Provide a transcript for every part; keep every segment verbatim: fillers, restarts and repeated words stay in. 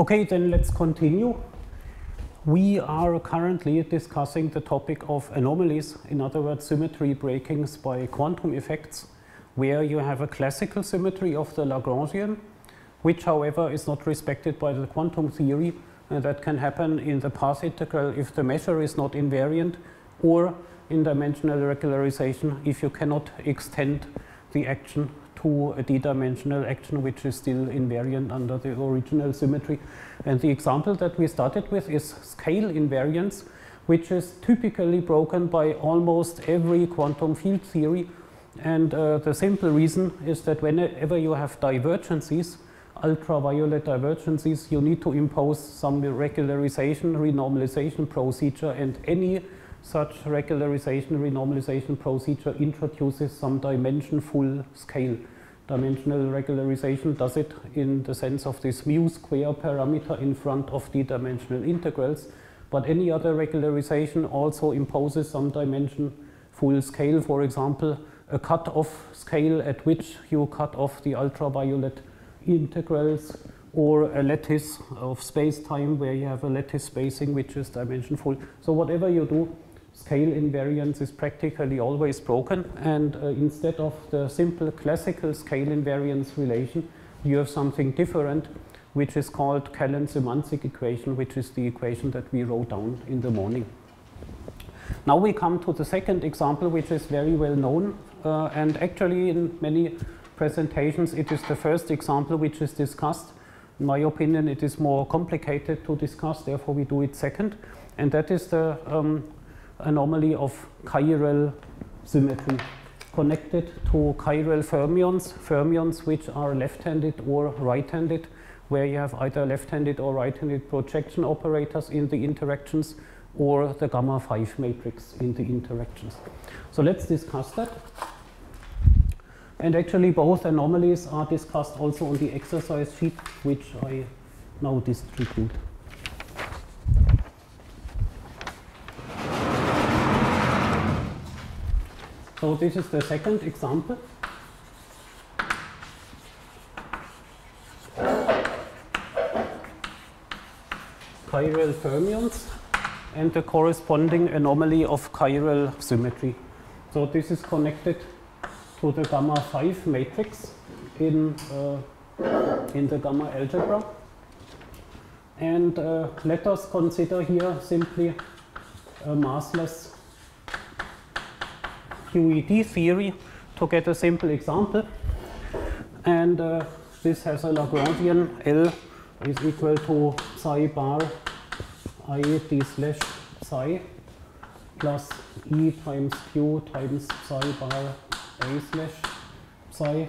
Okay, then let's continue. We are currently discussing the topic of anomalies, in other words, symmetry breakings by quantum effects, where you have a classical symmetry of the Lagrangian, which, however, is not respected by the quantum theory, and that can happen in the path integral if the measure is not invariant, or in dimensional regularization if you cannot extend the action to a d-dimensional action which is still invariant under the original symmetry. And the example that we started with is scale invariance, which is typically broken by almost every quantum field theory. And uh, the simple reason is that whenever you have divergences, ultraviolet divergences, you need to impose some regularization, renormalization procedure, and any such regularization, renormalization procedure introduces some dimension-full scale. Dimensional regularization does it in the sense of this mu square parameter in front of d-dimensional integrals, but any other regularization also imposes some dimension-full scale, for example, a cut-off scale at which you cut off the ultraviolet integrals, or a lattice of space-time where you have a lattice spacing which is dimension-full. So whatever you do, scale invariance is practically always broken, and uh, instead of the simple classical scale invariance relation, you have something different, which is called Callan-Symanzik equation, which is the equation that we wrote down in the morning. Now we come to the second example, which is very well known, uh, and actually in many presentations it is the first example which is discussed. In my opinion, it is more complicated to discuss, therefore we do it second, and that is the um, anomaly of chiral symmetry connected to chiral fermions, fermions which are left-handed or right-handed, where you have either left-handed or right-handed projection operators in the interactions, or the gamma five matrix in the interactions. So let's discuss that. And actually both anomalies are discussed also on the exercise sheet, which I now distribute. So this is the second example. Chiral fermions and the corresponding anomaly of chiral symmetry. So this is connected to the gamma five matrix in, uh, in the gamma algebra. And uh, let us consider here simply a massless Q E D theory to get a simple example. And uh, this has a Lagrangian. L is equal to psi bar I d slash psi plus E times Q times psi bar A slash psi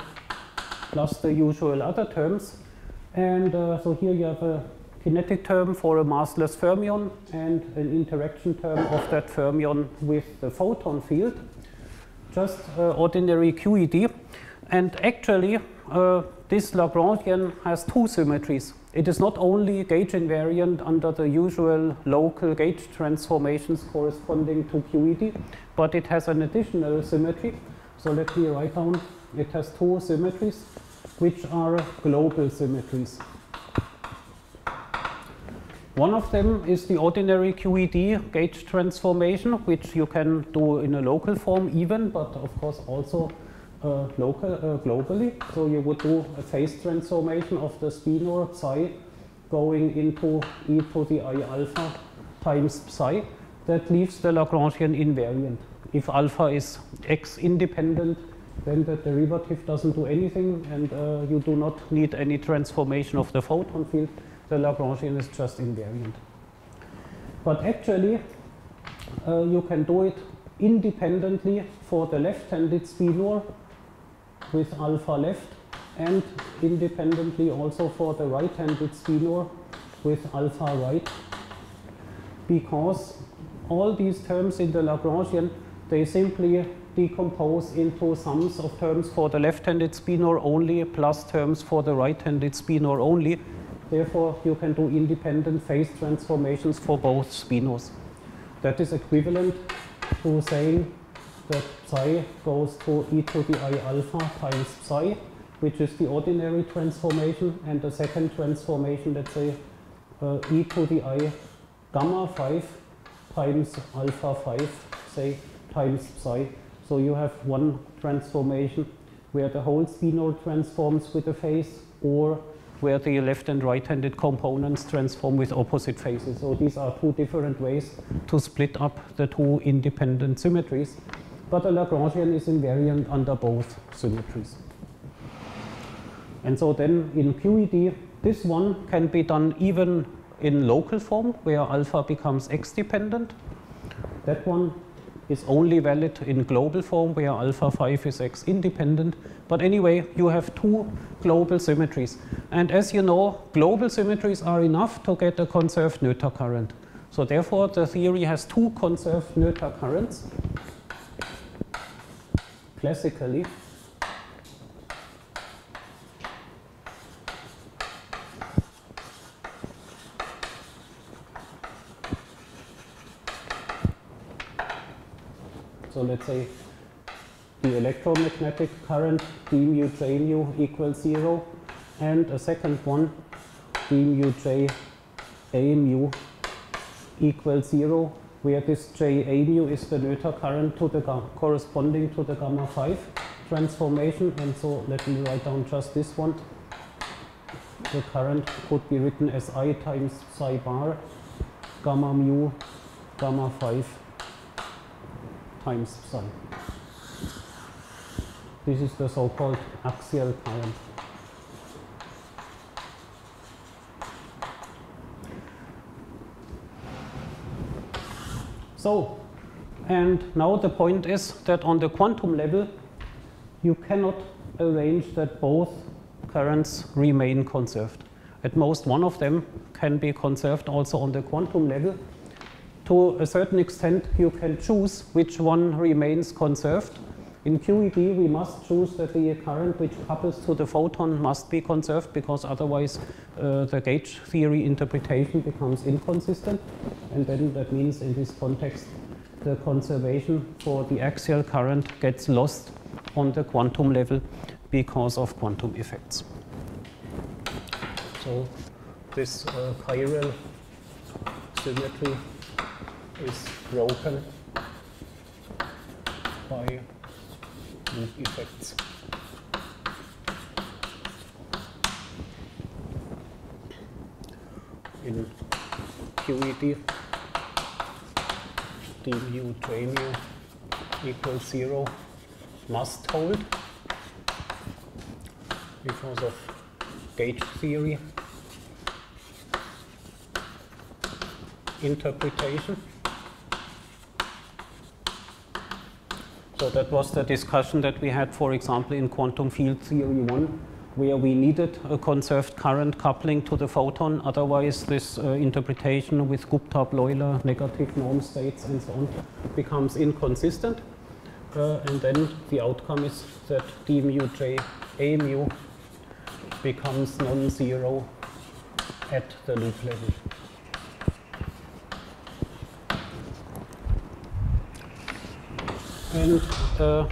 plus the usual other terms. And uh, so here you have a kinetic term for a massless fermion and an interaction term of that fermion with the photon field. Just uh, ordinary Q E D. And actually uh, this Lagrangian has two symmetries. It is not only gauge invariant under the usual local gauge transformations corresponding to Q E D, but it has an additional symmetry. So let me write down, it has two symmetries, which are global symmetries. One of them is the ordinary Q E D gauge transformation, which you can do in a local form even, but of course also uh, local, uh, globally. So you would do a phase transformation of the spinor psi going into e to the I alpha times psi. That leaves the Lagrangian invariant. If alpha is x independent, then the derivative doesn't do anything, and uh, you do not need any transformation of the photon field. The Lagrangian is just invariant. But actually, uh, you can do it independently for the left-handed spinor with alpha left, and independently also for the right-handed spinor with alpha right, because all these terms in the Lagrangian, they simply decompose into sums of terms for the left-handed spinor only plus terms for the right-handed spinor only. Therefore, you can do independent phase transformations for both spinors. That is equivalent to saying that psi goes to e to the I alpha times psi, which is the ordinary transformation, and the second transformation, let's say, uh, e to the I gamma five times alpha five, say, times psi. So you have one transformation where the whole Zeno transforms with a phase, or where the left and right-handed components transform with opposite phases. So these are two different ways to split up the two independent symmetries. But the Lagrangian is invariant under both symmetries. And so then in Q E D, this one can be done even in local form, where alpha becomes x-dependent. That one is only valid in global form, where alpha five is x-independent. But anyway, you have two global symmetries. And as you know, global symmetries are enough to get a conserved Noether current. So therefore, the theory has two conserved Noether currents, classically. So let's say the electromagnetic current d mu j mu equals zero, and a second one d mu j a mu equals zero, where this j a mu is the Noether current to the corresponding to the gamma five transformation. And so let me write down just this one. The current could be written as I times psi bar gamma mu gamma five times psi. This is the so-called axial current. So, and now the point is that on the quantum level, you cannot arrange that both currents remain conserved. At most, one of them can be conserved also on the quantum level. To a certain extent, you can choose which one remains conserved. In Q E D, we must choose that the current which couples to the photon must be conserved, because otherwise uh, the gauge theory interpretation becomes inconsistent. And then that means in this context, the conservation for the axial current gets lost on the quantum level because of quantum effects. So this uh, chiral symmetry is broken by loop effects. In Q E D, d mu j mu equals zero must hold because of gauge theory interpretation. So that was the discussion that we had, for example, in quantum field theory one, where we needed a conserved current coupling to the photon. Otherwise, this uh, interpretation with Gupta-Bleuler, negative norm states, and so on, becomes inconsistent. Uh, and then the outcome is that d mu j a mu becomes non-zero at the loop level. And uh,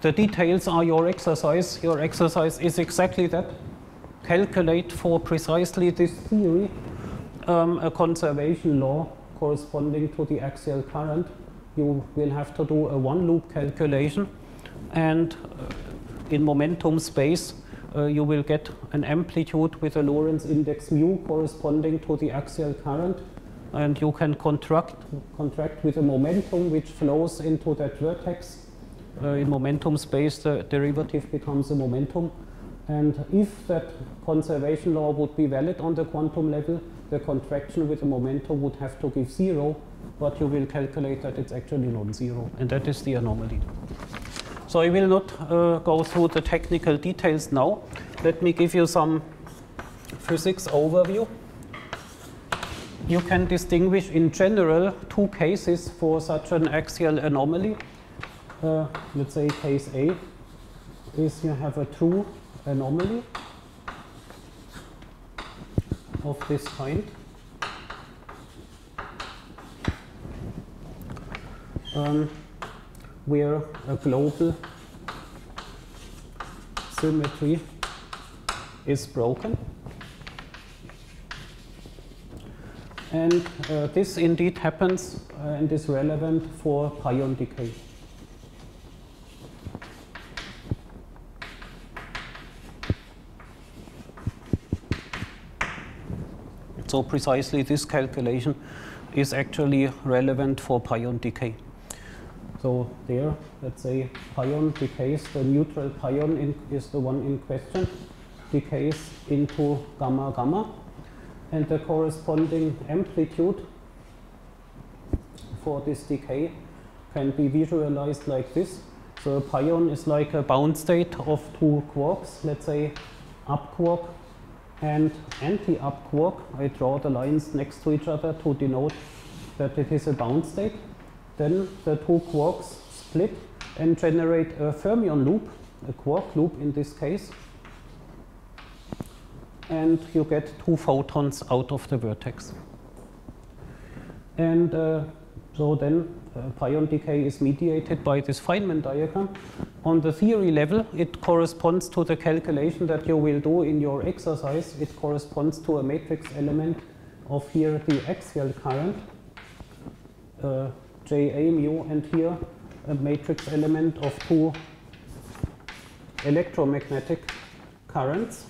the details are your exercise. Your exercise is exactly that. Calculate for precisely this theory um, a conservation law corresponding to the axial current. You will have to do a one-loop calculation. And in momentum space, uh, you will get an amplitude with a Lorentz index mu corresponding to the axial current. And you can contract, contract with a momentum which flows into that vertex. Uh, in momentum space, the derivative becomes a momentum. And if that conservation law would be valid on the quantum level, the contraction with a momentum would have to give zero, but you will calculate that it's actually non-zero. And that is the anomaly. So I will not uh, go through the technical details now. Let me give you some physics overview. You can distinguish in general two cases for such an axial anomaly. Uh, let's say case A is you have a true anomaly of this kind. Um, where a global symmetry is broken. And uh, this indeed happens uh, and is relevant for prion decay. So precisely this calculation is actually relevant for prion decay. So there, let's say prion decays, the neutral prion in, is the one in question, decays into gamma gamma. And the corresponding amplitude for this decay can be visualized like this. So a prion is like a bound state of two quarks, let's say up quark and anti-up quark. I draw the lines next to each other to denote that it is a bound state. Then the two quarks split and generate a fermion loop, a quark loop in this case. And you get two photons out of the vertex. And uh, so then uh, prion decay is mediated by this Feynman diagram. On the theory level, it corresponds to the calculation that you will do in your exercise. It corresponds to a matrix element of here the axial current, uh, J A mu, and here a matrix element of two electromagnetic currents.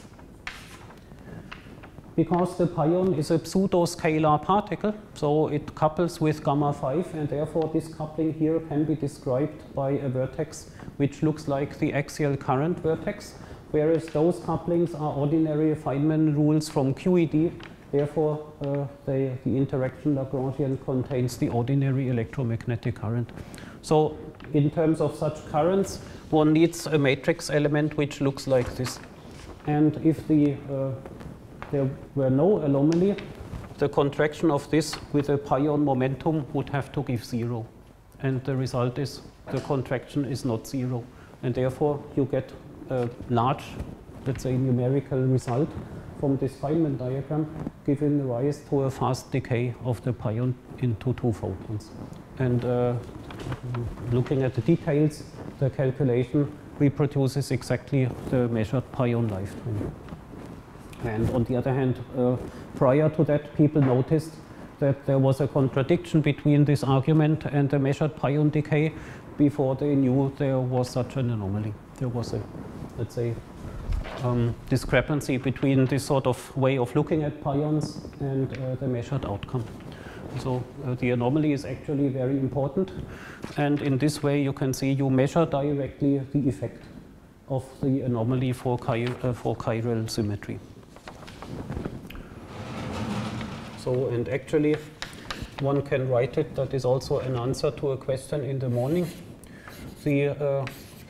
Because the prion is a pseudo-scalar particle, so it couples with gamma five, and therefore this coupling here can be described by a vertex which looks like the axial current vertex, whereas those couplings are ordinary Feynman rules from Q E D, therefore uh, they, the interaction Lagrangian contains the ordinary electromagnetic current. So in terms of such currents, one needs a matrix element which looks like this. And if the uh, there were no anomaly, the contraction of this with a prion momentum would have to give zero. And the result is the contraction is not zero. And therefore, you get a large, let's say, numerical result from this Feynman diagram, giving rise to a fast decay of the prion into two photons. And uh, looking at the details, the calculation reproduces exactly the measured prion lifetime. And on the other hand, uh, prior to that, people noticed that there was a contradiction between this argument and the measured prion decay before they knew there was such an anomaly. There was a, let's say, um, discrepancy between this sort of way of looking at prions and uh, the measured outcome. So uh, the anomaly is actually very important. And in this way, you can see you measure directly the effect of the anomaly for, chir uh, for chiral symmetry. So, and actually, one can write it. That is also an answer to a question in the morning. The, uh,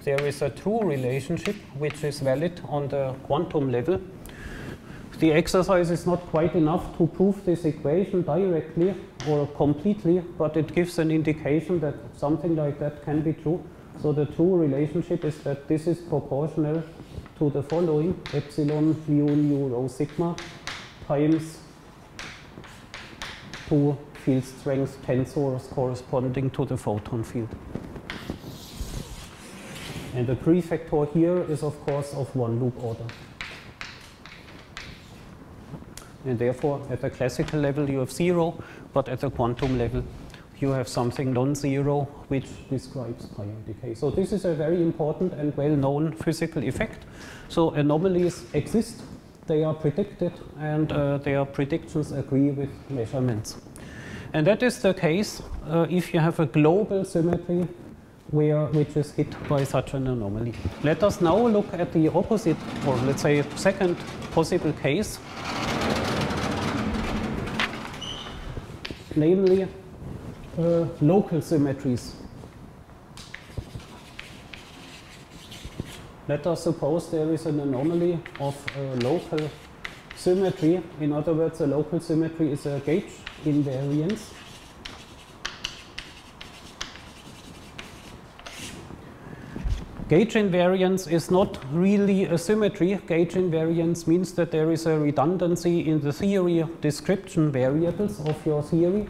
there is a true relationship which is valid on the quantum level. The exercise is not quite enough to prove this equation directly or completely, but it gives an indication that something like that can be true. So the true relationship is that this is proportional to the following: epsilon mu nu rho sigma times two field strength tensors corresponding to the photon field. And the prefactor here is, of course, of one loop order. And therefore, at the classical level, you have zero, but at the quantum level, you have something non-zero which describes prion decay. So this is a very important and well-known physical effect. So anomalies exist, they are predicted, and uh, their predictions agree with measurements. And that is the case uh, if you have a global symmetry where, which is hit by such an anomaly. Let us now look at the opposite, or let's say second possible case, namely Uh, local symmetries. Let us suppose there is an anomaly of a local symmetry. In other words, a local symmetry is a gauge invariance. Gauge invariance is not really a symmetry. Gauge invariance means that there is a redundancy in the theory description variables of your theory,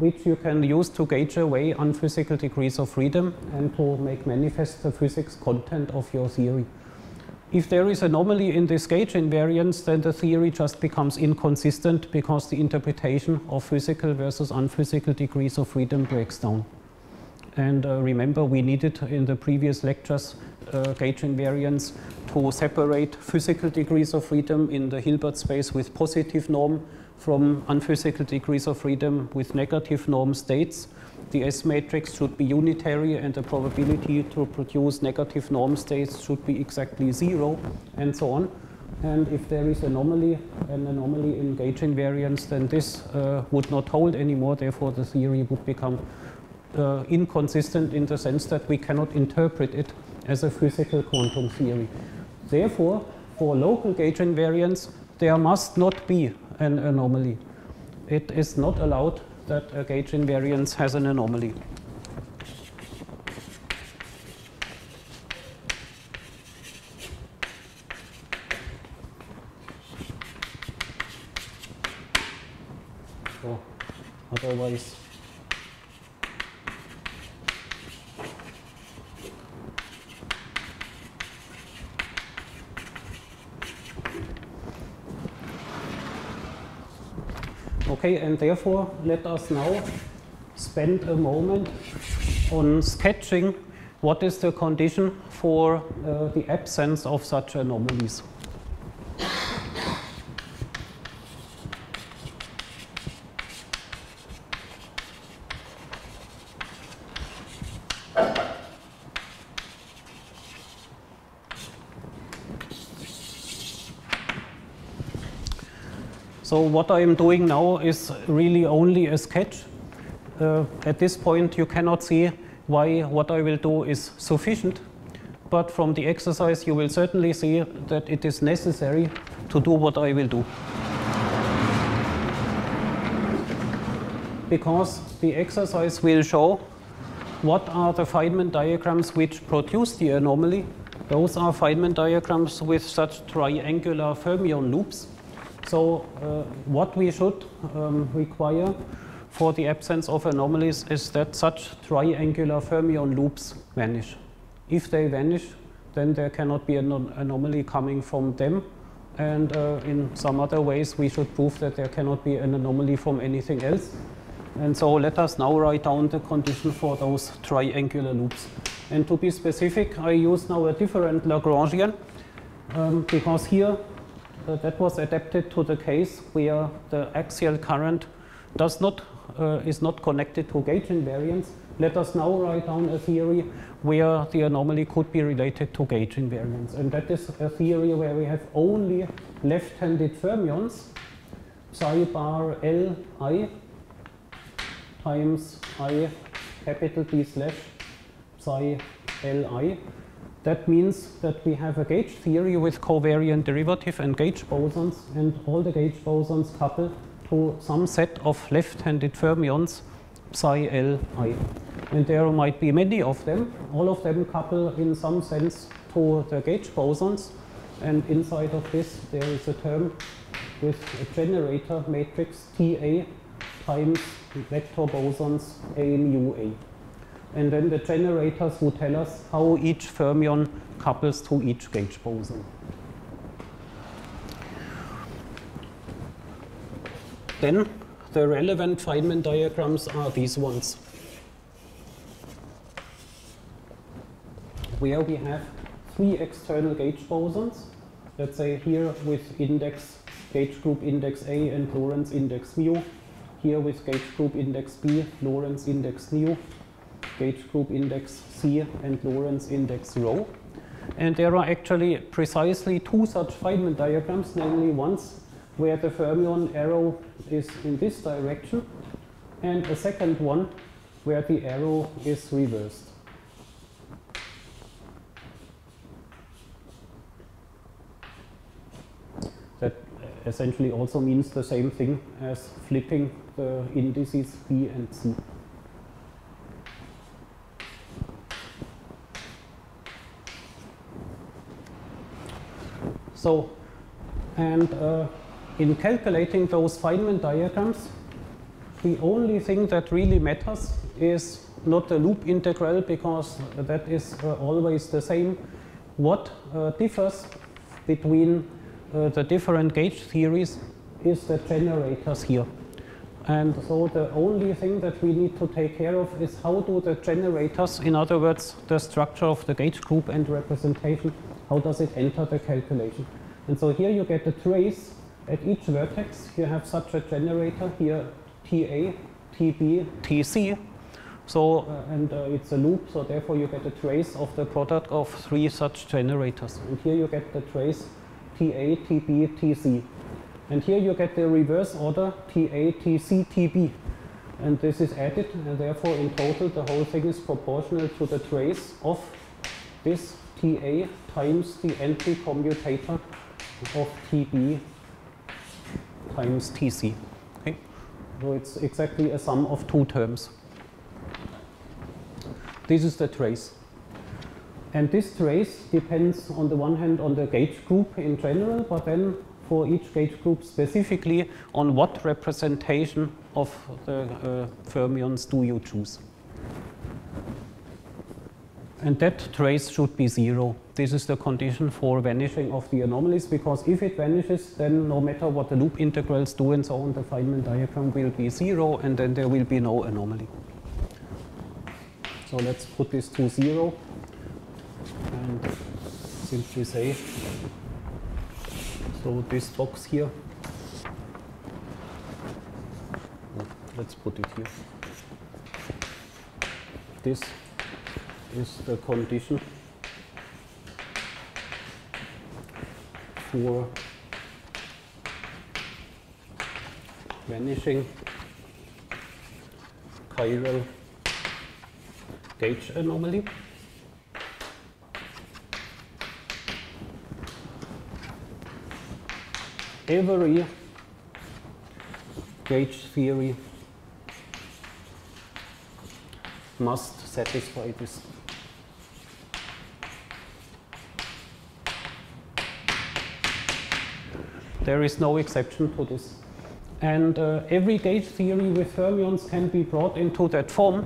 which you can use to gauge away unphysical degrees of freedom and to make manifest the physics content of your theory. If there is anomaly in this gauge invariance, then the theory just becomes inconsistent because the interpretation of physical versus unphysical degrees of freedom breaks down. And uh, remember, we needed in the previous lectures uh, gauge invariance to separate physical degrees of freedom in the Hilbert space with positive norm from unphysical degrees of freedom with negative norm states. The S matrix should be unitary, and the probability to produce negative norm states should be exactly zero, and so on. And if there is anomaly, an anomaly in gauge invariance, then this uh, would not hold anymore. Therefore, the theory would become uh, inconsistent in the sense that we cannot interpret it as a physical quantum theory. Therefore, for local gauge invariance, there must not be an anomaly. It is not allowed that a gauge invariance has an anomaly. So, otherwise, okay, and therefore, let us now spend a moment on sketching what is the condition for uh, the absence of such anomalies. So what I am doing now is really only a sketch. Uh, at this point, you cannot see why what I will do is sufficient. But from the exercise, you will certainly see that it is necessary to do what I will do. Because the exercise will show what are the Feynman diagrams which produce the anomaly. Those are Feynman diagrams with such triangular fermion loops. So uh, what we should um, require for the absence of anomalies is that such triangular fermion loops vanish. If they vanish, then there cannot be an anomaly coming from them. And uh, in some other ways, we should prove that there cannot be an anomaly from anything else. And so let us now write down the condition for those triangular loops. And to be specific, I use now a different Lagrangian, um, because here, Uh, that was adapted to the case where the axial current does not, uh, is not connected to gauge invariance. Let us now write down a theory where the anomaly could be related to gauge invariance. And that is a theory where we have only left-handed fermions, psi bar L I times I capital T slash psi L I. That means that we have a gauge theory with covariant derivative and gauge bosons, and all the gauge bosons couple to some set of left-handed fermions, psi L I. And there might be many of them. All of them couple in some sense to the gauge bosons, and inside of this there is a term with a generator matrix T A times vector bosons A mu A. And then the generators will tell us how each fermion couples to each gauge boson. Then the relevant Feynman diagrams are these ones, where we have three external gauge bosons, let's say here with index gauge group index A and Lorentz index mu, here with gauge group index B, Lorentz index nu, gauge group index C and Lorentz index rho. And there are actually precisely two such Feynman diagrams, namely ones where the fermion arrow is in this direction, and a second one where the arrow is reversed. That essentially also means the same thing as flipping the indices B and C. So, and uh, in calculating those Feynman diagrams, the only thing that really matters is not the loop integral, because that is uh, always the same, what uh, differs between uh, the different gauge theories is the generators here. And so the only thing that we need to take care of is how do the generators, in other words, the structure of the gauge group and representation, how does it enter the calculation? And so here you get a trace at each vertex. You have such a generator here, T A, T B, T C. So, uh, and uh, it's a loop, so therefore you get a trace of the product of three such generators. And here you get the trace T A, T B, T C. And here you get the reverse order T A, T C, T B. And this is added, and therefore in total the whole thing is proportional to the trace of this T A times the entry commutator of T B times T C. Okay? So it's exactly a sum of two terms. This is the trace. And this trace depends on the one hand on the gauge group in general, but then for each gauge group specifically on what representation of the uh, fermions do you choose. And that trace should be zero. This is the condition for vanishing of the anomalies, because if it vanishes, then no matter what the loop integrals do and so on, the Feynman diagram will be zero, and then there will be no anomaly. So let's put this to zero and simply say, so this box here, let's put it here. This is the condition for vanishing chiral gauge anomaly. Every gauge theory must satisfy this. There is no exception to this. And uh, every gauge theory with fermions can be brought into that form,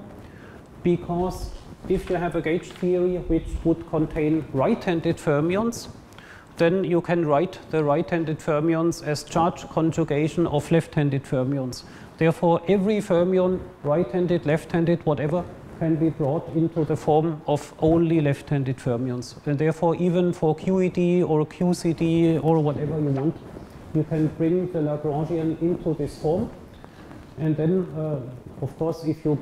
because if you have a gauge theory which would contain right-handed fermions, then you can write the right-handed fermions as charge conjugation of left-handed fermions. Therefore, every fermion, right-handed, left-handed, whatever, can be brought into the form of only left-handed fermions. And therefore, even for Q E D or Q C D or whatever you want, you can bring the Lagrangian into this form. And then, uh, of course, if you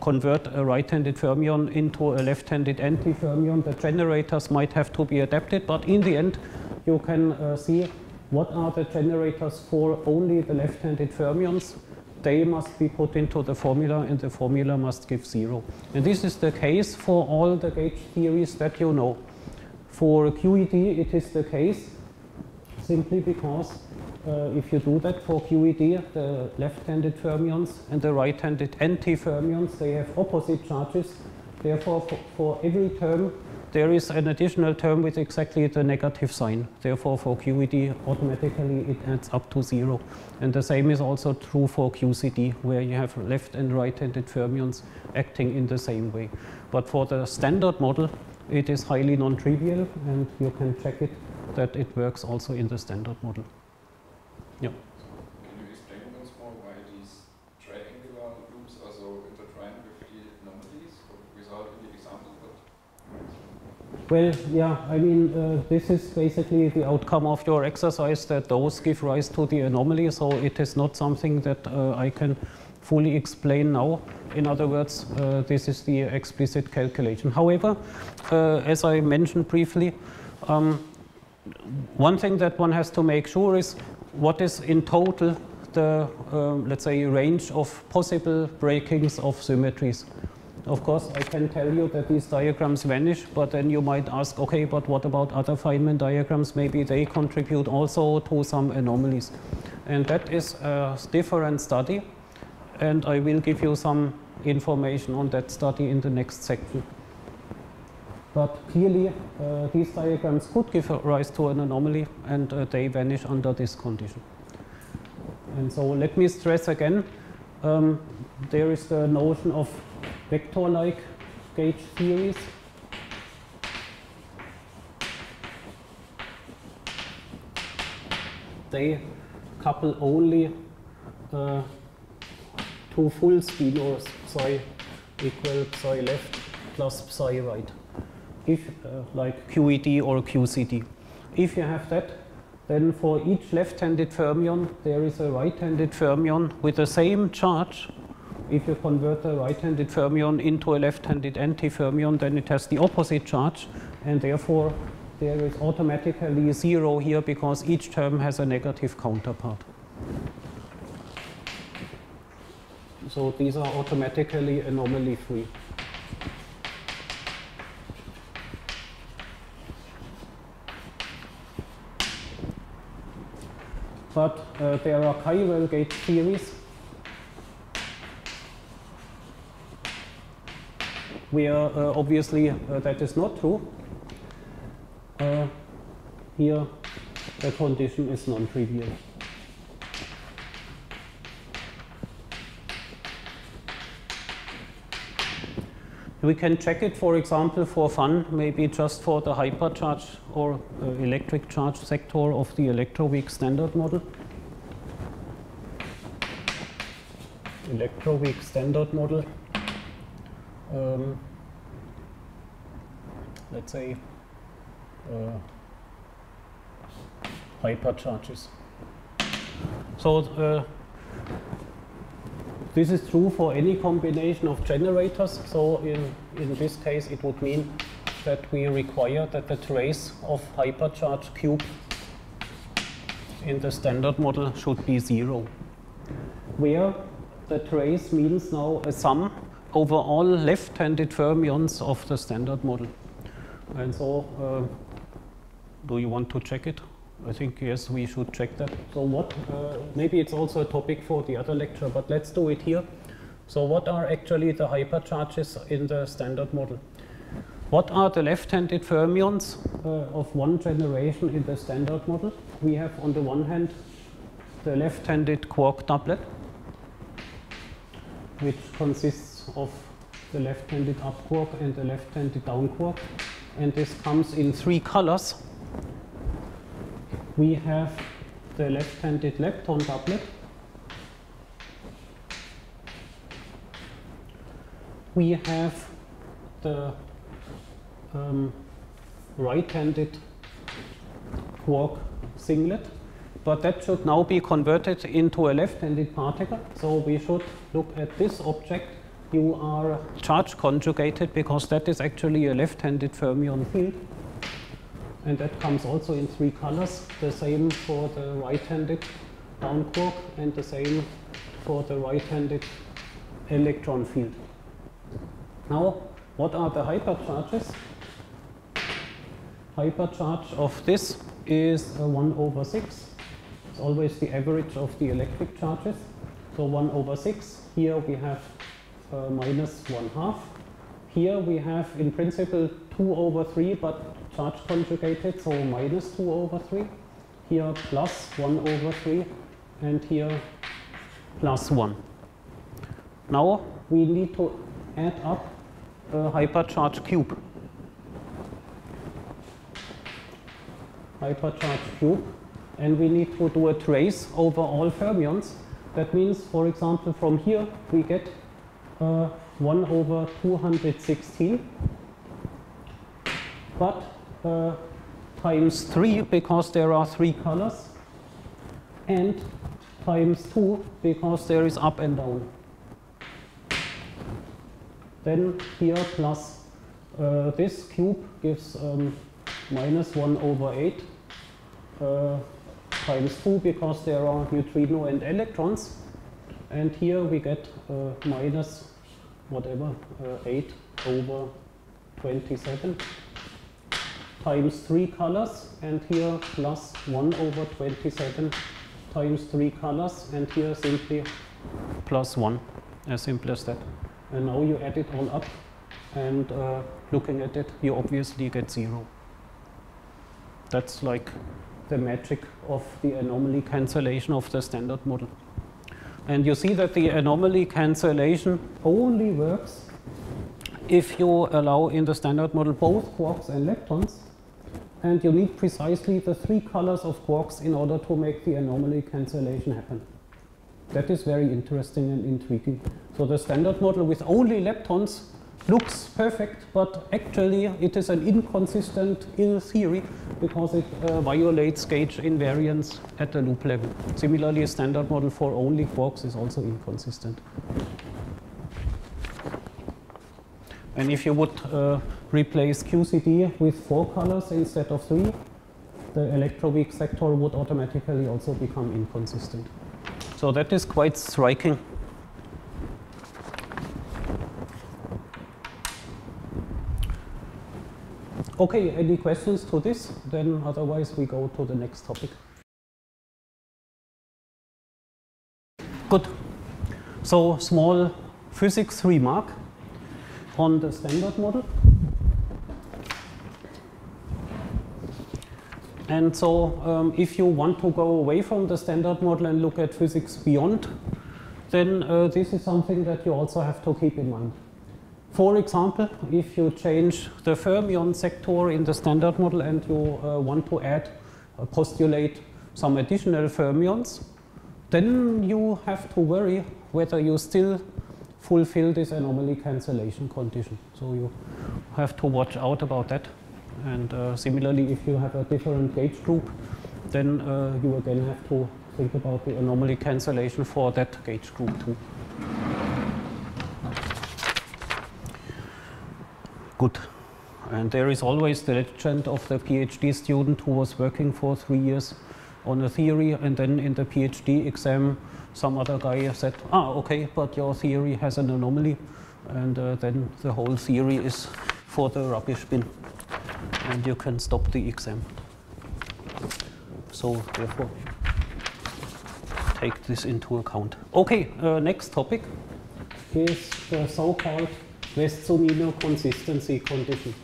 convert a right-handed fermion into a left-handed anti-fermion, the generators might have to be adapted, but in the end you can uh, see what are the generators for only the left-handed fermions. They must be put into the formula, and the formula must give zero. And this is the case for all the gauge theories that you know. For Q E D it is the case simply because Uh, if you do that for Q E D, the left-handed fermions and the right-handed anti-fermions, they have opposite charges. Therefore, for, for every term, there is an additional term with exactly the negative sign. Therefore, for Q E D, automatically it adds up to zero. And the same is also true for Q C D, where you have left and right-handed fermions acting in the same way. But for the standard model, it is highly non-trivial, and you can check it that it works also in the standard model. Yeah. Can you explain once more why these triangular loops are so intertwined with the anomalies without any examples? Well, yeah, I mean, uh, this is basically the outcome of your exercise, that those give rise to the anomaly, so it is not something that uh, I can fully explain now. In other words, uh, this is the explicit calculation. However, uh, as I mentioned briefly, um, one thing that one has to make sure is what is in total the, um, let's say, range of possible breakings of symmetries. Of course, I can tell you that these diagrams vanish, but then you might ask, okay, but what about other Feynman diagrams? Maybe they contribute also to some anomalies. And that is a different study, and I will give you some information on that study in the next section. But clearly, uh, these diagrams could give rise to an anomaly, and uh, they vanish under this condition. And so let me stress again, um, there is the notion of vector-like gauge theories. they couple only uh, to full speed or psi equal psi left plus psi right, if uh, like Q E T or Q C T. If you have that, then for each left-handed fermion, there is a right-handed fermion with the same charge. If you convert a right-handed fermion into a left-handed antifermion, then it has the opposite charge, and therefore there is automatically zero here because each term has a negative counterpart. So these are automatically anomaly free. But uh, there are chiral gate theories where uh, obviously uh, that is not true. Uh, here the condition is non-trivial. We can check it, for example, for fun, maybe just for the hypercharge or uh, electric charge sector of the electroweak standard model. Electroweak standard model. Um, let's say uh, hypercharges. So uh, this is true for any combination of generators. So in, in this case, it would mean that we require that the trace of hypercharge cube in the standard model should be zero, where the trace means now a sum over all left-handed fermions of the standard model. And so, uh, do you want to check it? I think, yes, we should check that. So what, uh, maybe it's also a topic for the other lecture, but let's do it here. So what are actually the hypercharges in the standard model? What are the left-handed fermions uh, of one generation in the standard model? We have, on the one hand, the left-handed quark doublet, which consists of the left-handed up quark and the left-handed down quark, and this comes in three colors. We have the left-handed lepton doublet. We have the um, right-handed quark singlet, but that should now be converted into a left-handed particle. So we should look at this object. You are charge conjugated because that is actually a left-handed fermion field. And that comes also in three colors. The same for the right-handed down quark and the same for the right-handed electron field. Now, what are the hypercharges? Hypercharge of this is one over six. It's always the average of the electric charges. So one over six. Here we have Uh, minus one half. Here we have in principle two over three, but charge conjugated, so minus two over three. Here plus one over three, and here plus one. Now we need to add up a hypercharge cube. Hypercharge cube, and we need to do a trace over all fermions. That means, for example, from here we get Uh, one over two hundred sixteen, but uh, times three because there are three colors, and times two because there is up and down. Then here plus uh, this cube gives um, minus one over eight uh, times two because there are neutrino and electrons, and here we get uh, minus whatever, uh, eight over twenty-seven times three colors, and here plus one over twenty-seven times three colors, and here simply plus one, as simple as that. And now you add it all up, and uh, looking at it, you obviously get zero. That's like the magic of the anomaly cancellation of the standard model. And you see that the anomaly cancellation only works if you allow in the standard model both quarks and leptons, and you need precisely the three colors of quarks in order to make the anomaly cancellation happen. That is very interesting and intriguing. So the standard model with only leptons looks perfect, but actually it is an inconsistent ill theory because it uh, violates gauge invariance at the loop level. Similarly, a standard model for only quarks is also inconsistent. And if you would uh, replace Q C D with four colors instead of three, the electroweak sector would automatically also become inconsistent. So that is quite striking. Okay, any questions to this? Then otherwise we go to the next topic. Good. So small physics remark on the standard model. And so um, if you want to go away from the standard model and look at physics beyond, then uh, this is something that you also have to keep in mind. For example, if you change the fermion sector in the standard model and you uh, want to add, uh, postulate some additional fermions, then you have to worry whether you still fulfill this anomaly cancellation condition. So you have to watch out about that. And uh, similarly, if you have a different gauge group, then uh, you again have to think about the anomaly cancellation for that gauge group too. Good. And there is always the legend of the PhD student who was working for three years on a theory, and then in the PhD exam, some other guy said, ah, okay, but your theory has an anomaly. And uh, then the whole theory is for the rubbish bin. And you can stop the exam. So therefore, take this into account. Okay, uh, next topic is the so-called Wess-Zumino consistency condition.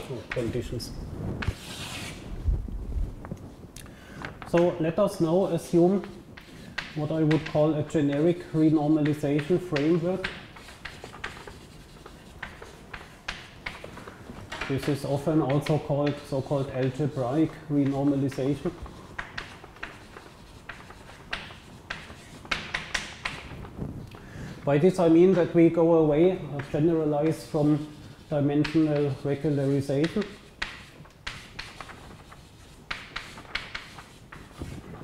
Oh, conditions. So let us now assume what I would call a generic renormalization framework. This is often also called so-called algebraic renormalization. By this I mean that we go away, uh, generalize from dimensional regularization,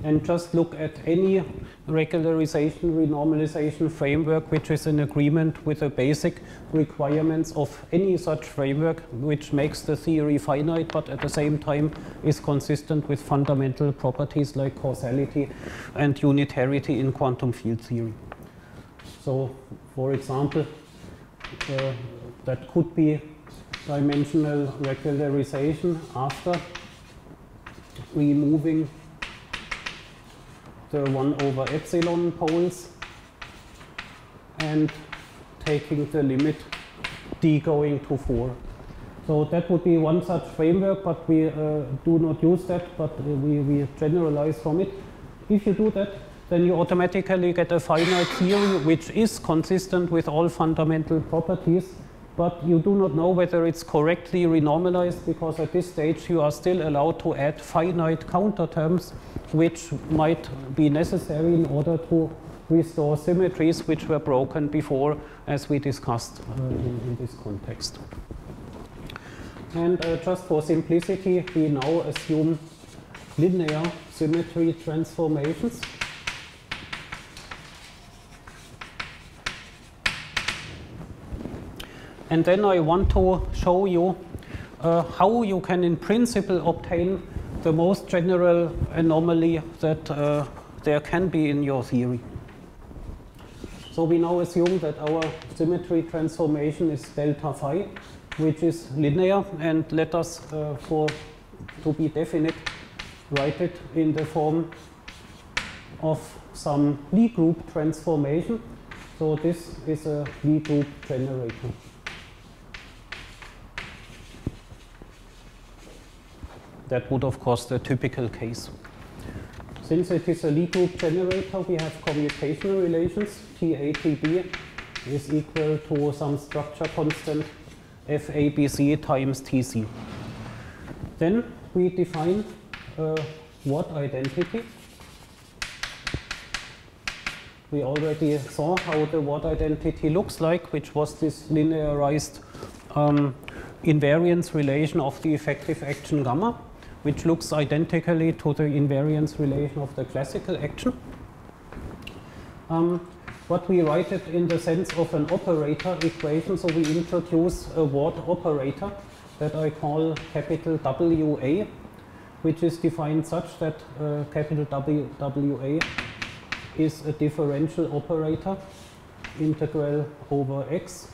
and just look at any regularization, renormalization framework which is in agreement with the basic requirements of any such framework, which makes the theory finite, but at the same time is consistent with fundamental properties like causality and unitarity in quantum field theory. So, for example, uh, that could be dimensional regularization after removing the one over epsilon poles and taking the limit d going to four. So that would be one such framework, but we uh, do not use that, but uh, we, we generalize from it. If you do that, then you automatically get a finite theory which is consistent with all fundamental properties, but you do not know whether it's correctly renormalized, because at this stage you are still allowed to add finite counter terms which might be necessary in order to restore symmetries which were broken before, as we discussed uh, in, in this context. And uh, just for simplicity, we now assume linear symmetry transformations. And then I want to show you uh, how you can in principle obtain the most general anomaly that uh, there can be in your theory. So we now assume that our symmetry transformation is delta phi, which is linear, and let us, uh, for to be definite, write it in the form of some Lie group transformation. So this is a Lie group generator. That would, of course, the typical case. Since it is a Lie group generator, we have commutational relations. T A T B is equal to some structure constant F A B C times T C. Then we define uh, Ward identity. We already saw how the Ward identity looks like, which was this linearized um, invariance relation of the effective action gamma, which looks identically to the invariance relation of the classical action. Um, but we write it in the sense of an operator equation, so we introduce a Ward operator that I call capital W A, which is defined such that uh, capital W, WA is a differential operator, integral over x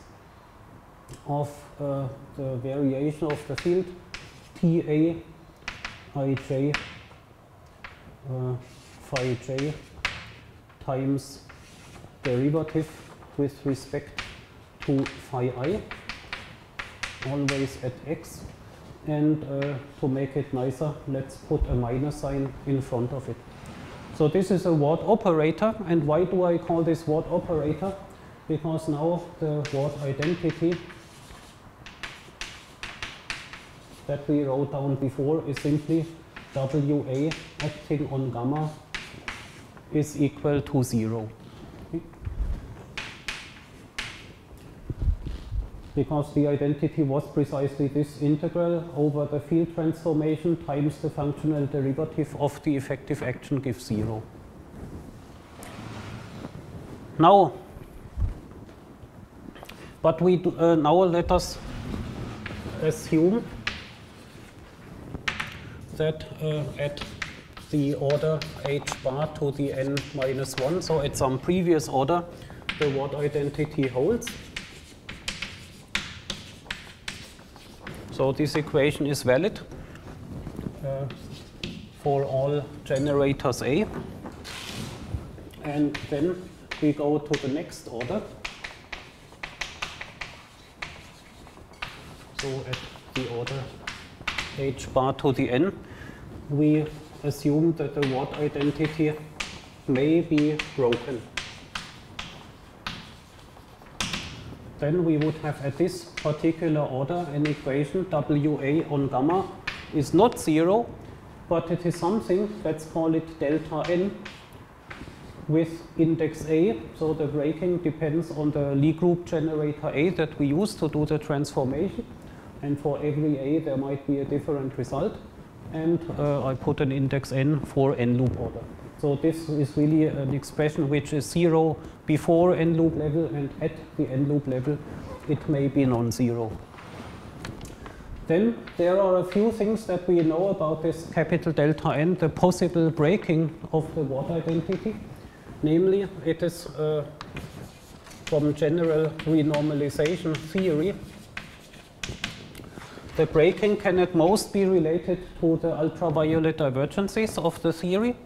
of uh, the variation of the field T A ij uh, phi j times derivative with respect to phi I, always at x, and uh, to make it nicer, let's put a minus sign in front of it. So this is a Ward operator, and why do I call this Ward operator? Because now the Ward identity that we wrote down before is simply W A acting on gamma is equal to zero. Okay. Because the identity was precisely this integral over the field transformation times the functional derivative of the effective action gives zero. Now, but we do, uh, now let us assume that uh, at the order h bar to the n minus one, so at some previous order, the Ward identity holds. So this equation is valid uh, for all generators A. And then we go to the next order. So at the order h bar to the n, we assume that the Ward identity may be broken. Then we would have at this particular order an equation W A on gamma is not zero, but it is something, let's call it delta n, with index A. So the breaking depends on the Lie group generator A that we use to do the transformation. And for every A, there might be a different result. And uh, I put an index n for n loop order. So this is really an expression which is zero before n loop level, and at the n loop level, it may be non-zero. Then there are a few things that we know about this capital delta n, the possible breaking of the Ward identity. Namely, it is uh, from general renormalization theory. The breaking can at most be related to the ultraviolet divergences of the theory,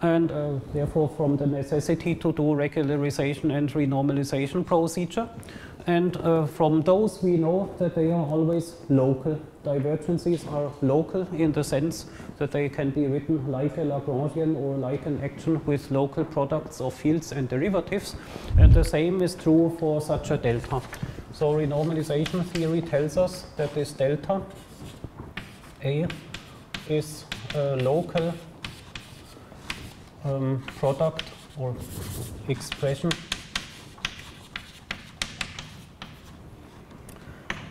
and uh, therefore from the necessity to do regularization and renormalization procedure. And uh, from those we know that they are always local. Divergences are local in the sense that they can be written like a Lagrangian or like an action with local products of fields and derivatives. And the same is true for such a delta. So renormalization theory tells us that this delta A is a local um, product or expression.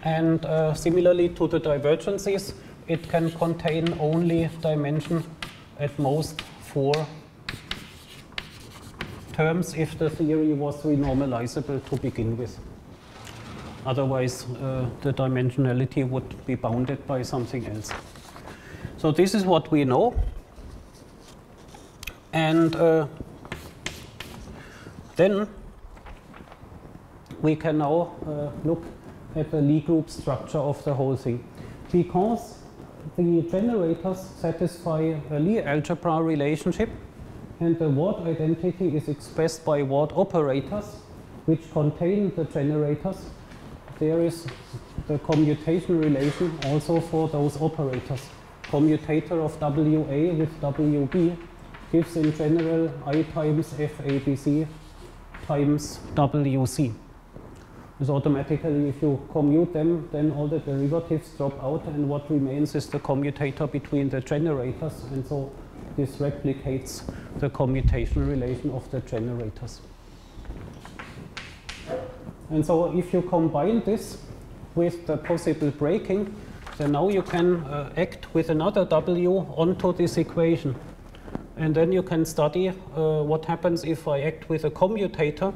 And uh, similarly to the divergences, it can contain only dimension at most four terms if the theory was renormalizable to begin with. Otherwise, uh, the dimensionality would be bounded by something else. So this is what we know. And uh, then we can now uh, look at the Lie group structure of the whole thing. Because the generators satisfy a Lie algebra relationship, and the Ward identity is expressed by Ward operators, which contain the generators, there is the commutation relation also for those operators. Commutator of W A with W B gives in general I times F A B C times W C. Is automatically, if you commute them, then all the derivatives drop out, and what remains is the commutator between the generators, and so this replicates the commutational relation of the generators. And so if you combine this with the possible breaking, then now you can uh, act with another W onto this equation. And then you can study uh, what happens if I act with a commutator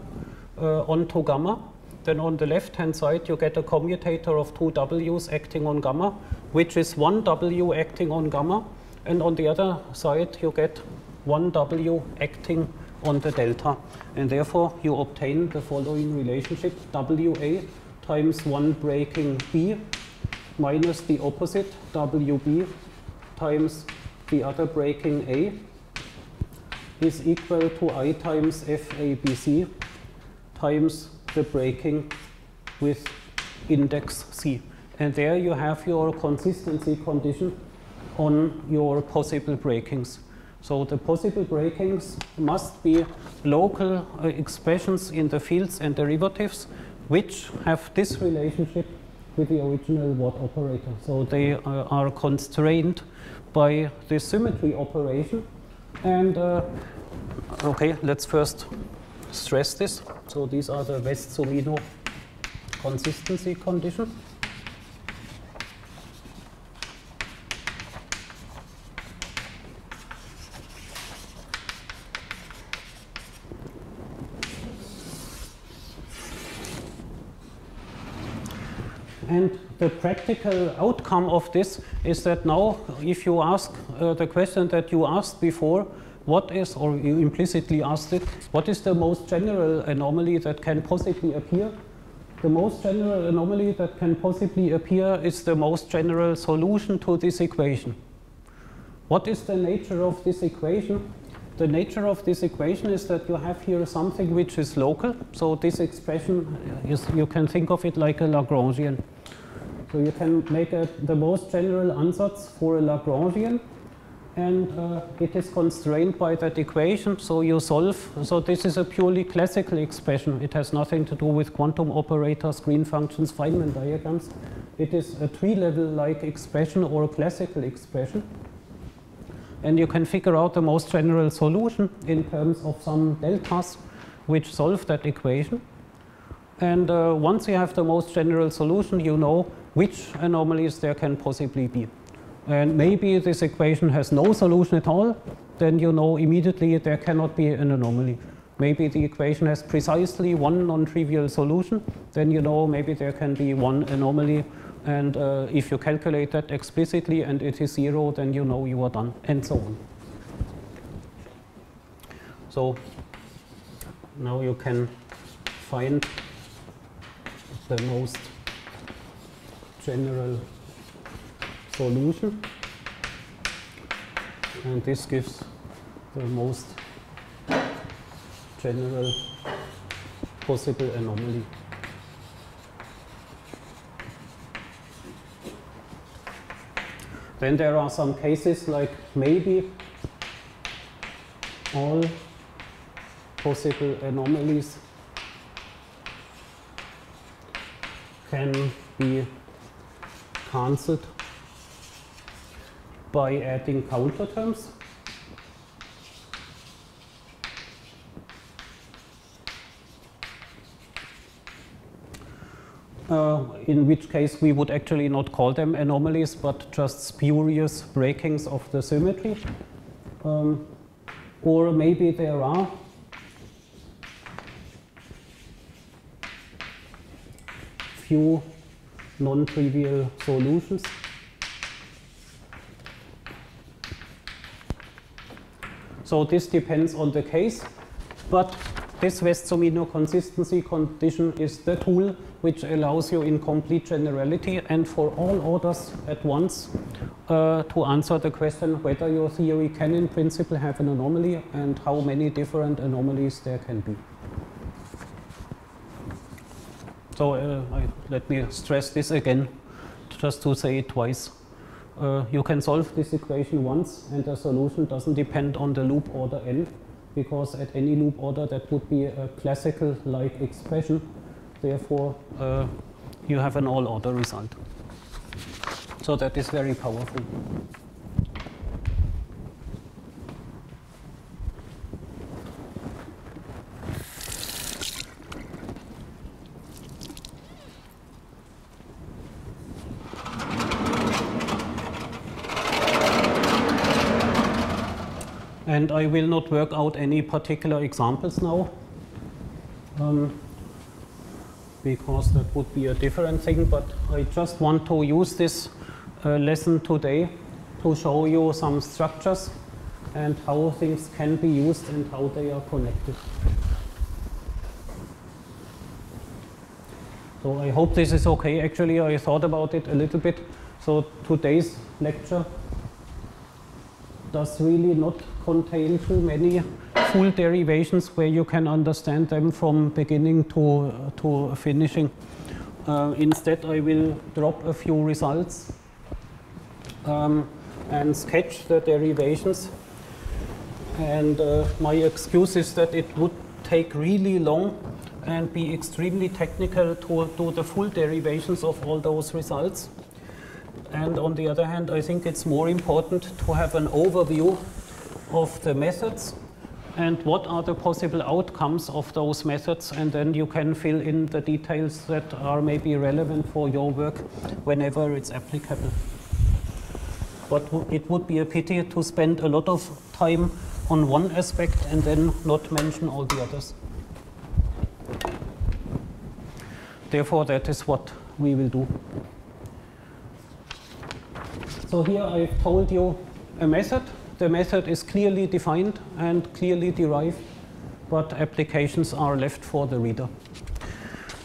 uh, onto gamma. Then on the left-hand side, you get a commutator of two W's acting on gamma, which is one W acting on gamma. And on the other side, you get one W acting on the delta. And therefore, you obtain the following relationship, W A times one breaking B minus the opposite, W B times the other breaking A is equal to I times F A B C times the breaking with index C. And there you have your consistency condition on your possible breakings. So the possible breakings must be local uh, expressions in the fields and derivatives which have this relationship with the original Ward operator. So they uh, are constrained by the symmetry operation. And uh, okay, let's first stress this. So these are the Wess-Zumino consistency condition. And the practical outcome of this is that now, if you ask uh, the question that you asked before, what is, or you implicitly asked it, what is the most general anomaly that can possibly appear? The most general anomaly that can possibly appear is the most general solution to this equation. What is the nature of this equation? The nature of this equation is that you have here something which is local. So this expression, is, you can think of it like a Lagrangian. So you can make a, the most general ansatz for a Lagrangian. And uh, it is constrained by that equation, so you solve. So this is a purely classical expression. It has nothing to do with quantum operators, Green functions, Feynman diagrams. It is a tree-level-like expression or a classical expression. And you can figure out the most general solution in terms of some deltas which solve that equation. And uh, once you have the most general solution, you know which anomalies there can possibly be. And maybe this equation has no solution at all, then you know immediately there cannot be an anomaly. Maybe the equation has precisely one non-trivial solution, then you know maybe there can be one anomaly. And uh, if you calculate that explicitly and it is zero, then you know you are done, and so on. So now you can find the most general solution, and this gives the most general possible anomaly. Then there are some cases like maybe all possible anomalies can be cancelled by adding counter terms. Uh, in which case we would actually not call them anomalies, but just spurious breakings of the symmetry. Um, or maybe there are few non-trivial solutions . So this depends on the case, but this Wess-Zumino consistency condition is the tool which allows you in complete generality and for all orders at once uh, to answer the question whether your theory can in principle have an anomaly and how many different anomalies there can be. So uh, I, let me stress this again just to say it twice. Uh, you can solve this equation once, and the solution doesn't depend on the loop order n, because at any loop order that would be a classical-like expression. Therefore, uh, you have an all-order result. So that is very powerful. And I will not work out any particular examples now, um, because that would be a different thing. But I just want to use this uh, lesson today to show you some structures and how things can be used and how they are connected. So I hope this is okay. Actually, I thought about it a little bit. So today's lecture does really not contain too many full derivations where you can understand them from beginning to, uh, to finishing. Uh, instead, I will drop a few results um, and sketch the derivations. And uh, my excuse is that it would take really long and be extremely technical to do the full derivations of all those results. And on the other hand, I think it's more important to have an overview of the methods and what are the possible outcomes of those methods, and then you can fill in the details that are maybe relevant for your work whenever it's applicable. But it would be a pity to spend a lot of time on one aspect and then not mention all the others. Therefore, that is what we will do. So here I've told you a method. The method is clearly defined and clearly derived, but applications are left for the reader.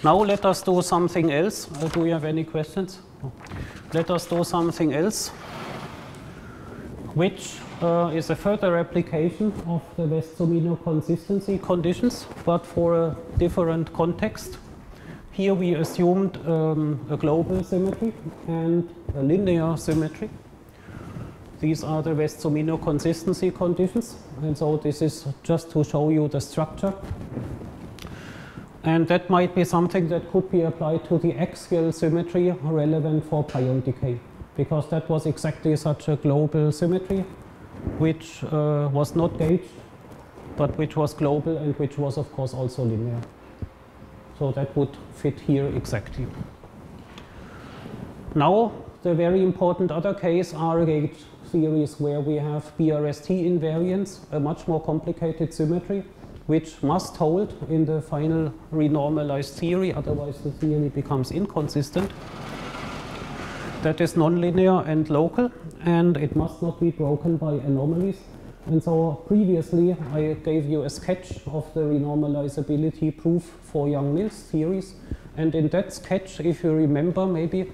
Now let us do something else. Uh, do you have any questions? No. Let us do something else, which uh, is a further application of the Wess-Zumino consistency conditions, but for a different context. Here we assumed um, a global symmetry and a linear symmetry. These are the Wess-Zumino consistency conditions. And so this is just to show you the structure. And that might be something that could be applied to the axial symmetry relevant for pion decay, because that was exactly such a global symmetry, which uh, was not gauged, but which was global and which was, of course, also linear. So that would fit here exactly. Now, the very important other case are gauge theories where we have B R S T invariance, a much more complicated symmetry, which must hold in the final renormalized theory, otherwise the theory becomes inconsistent. That is nonlinear and local, and it must not be broken by anomalies. And so previously, I gave you a sketch of the renormalizability proof for Young-Mills theories. And in that sketch, if you remember maybe,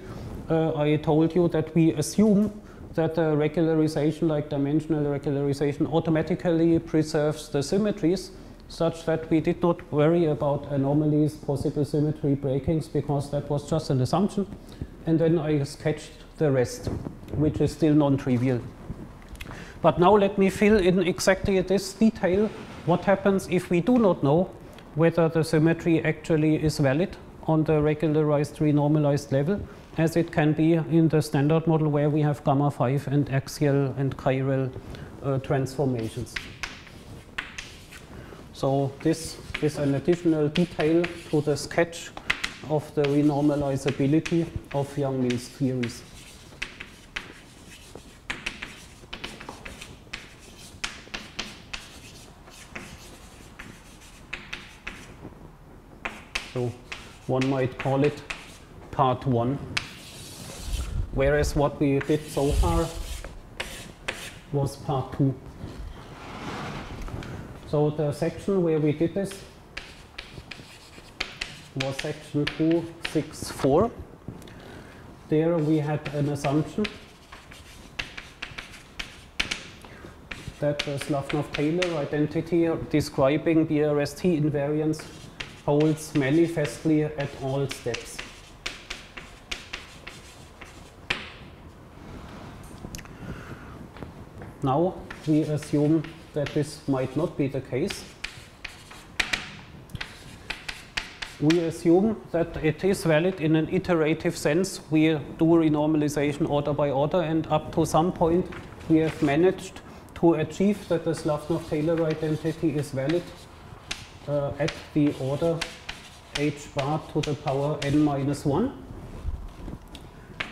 uh, I told you that we assume that the regularization, like dimensional regularization, automatically preserves the symmetries, such that we did not worry about anomalies, possible symmetry breakings, because that was just an assumption. And then I sketched the rest, which is still non-trivial. But now let me fill in exactly this detail. What happens if we do not know whether the symmetry actually is valid on the regularized renormalized level, as it can be in the standard model where we have gamma five and axial and chiral uh, transformations. So this is an additional detail to the sketch of the renormalizability of Young-Mills theories. So one might call it part one, whereas what we did so far was part two. So the section where we did this was section two six four. There we had an assumption that the Slavnov-Taylor identity describing B R S T invariance holds manifestly at all steps. now we assume that this might not be the case. We assume that it is valid in an iterative sense. We do renormalization order by order, and up to some point we have managed to achieve that the Slavnov-Taylor identity is valid uh, at the order h bar to the power n minus one,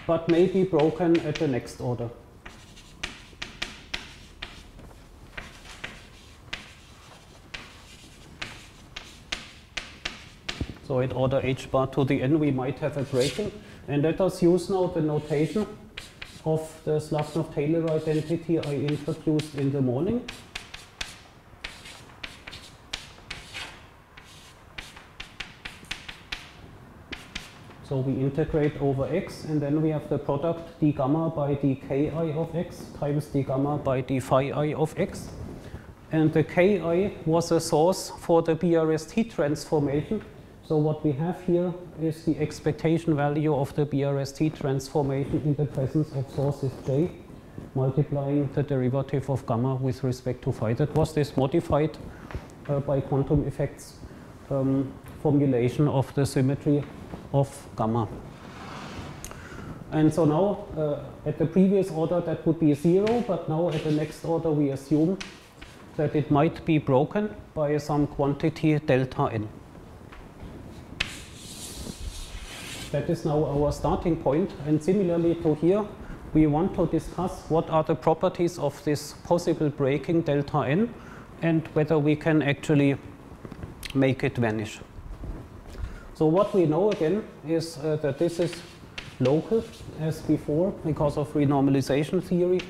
but may be broken at the next order. So at order h bar to the n, we might have a breaking. And let us use now the notation of the Slavnov-Taylor identity I introduced in the morning. So we integrate over x, and then we have the product d gamma by d ki of x times d gamma by d phi I of x. And the ki was a source for the B R S T transformation. So what we have here is the expectation value of the B R S T transformation in the presence of sources J, multiplying the derivative of gamma with respect to phi. That was this modified uh, by quantum effects um, formulation of the symmetry of gamma. And so now, uh, at the previous order that would be zero, but now at the next order we assume that it might be broken by some quantity delta n. That is now our starting point, and similarly to here, we want to discuss what are the properties of this possible breaking delta n and whether we can actually make it vanish. So what we know again is uh, that this is local as before because of renormalization theory,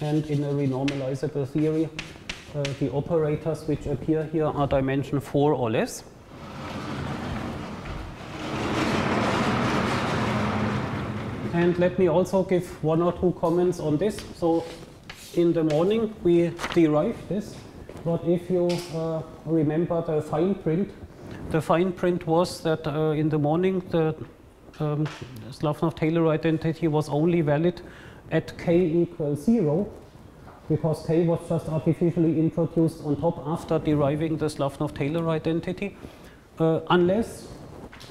and in a renormalizable theory, uh, the operators which appear here are dimension four or less. And let me also give one or two comments on this. So in the morning, we derived this. But if you uh, remember the fine print, the fine print was that uh, in the morning, the um, Slavnov-Taylor identity was only valid at k equals zero, because k was just artificially introduced on top after deriving the Slavnov-Taylor identity, uh, unless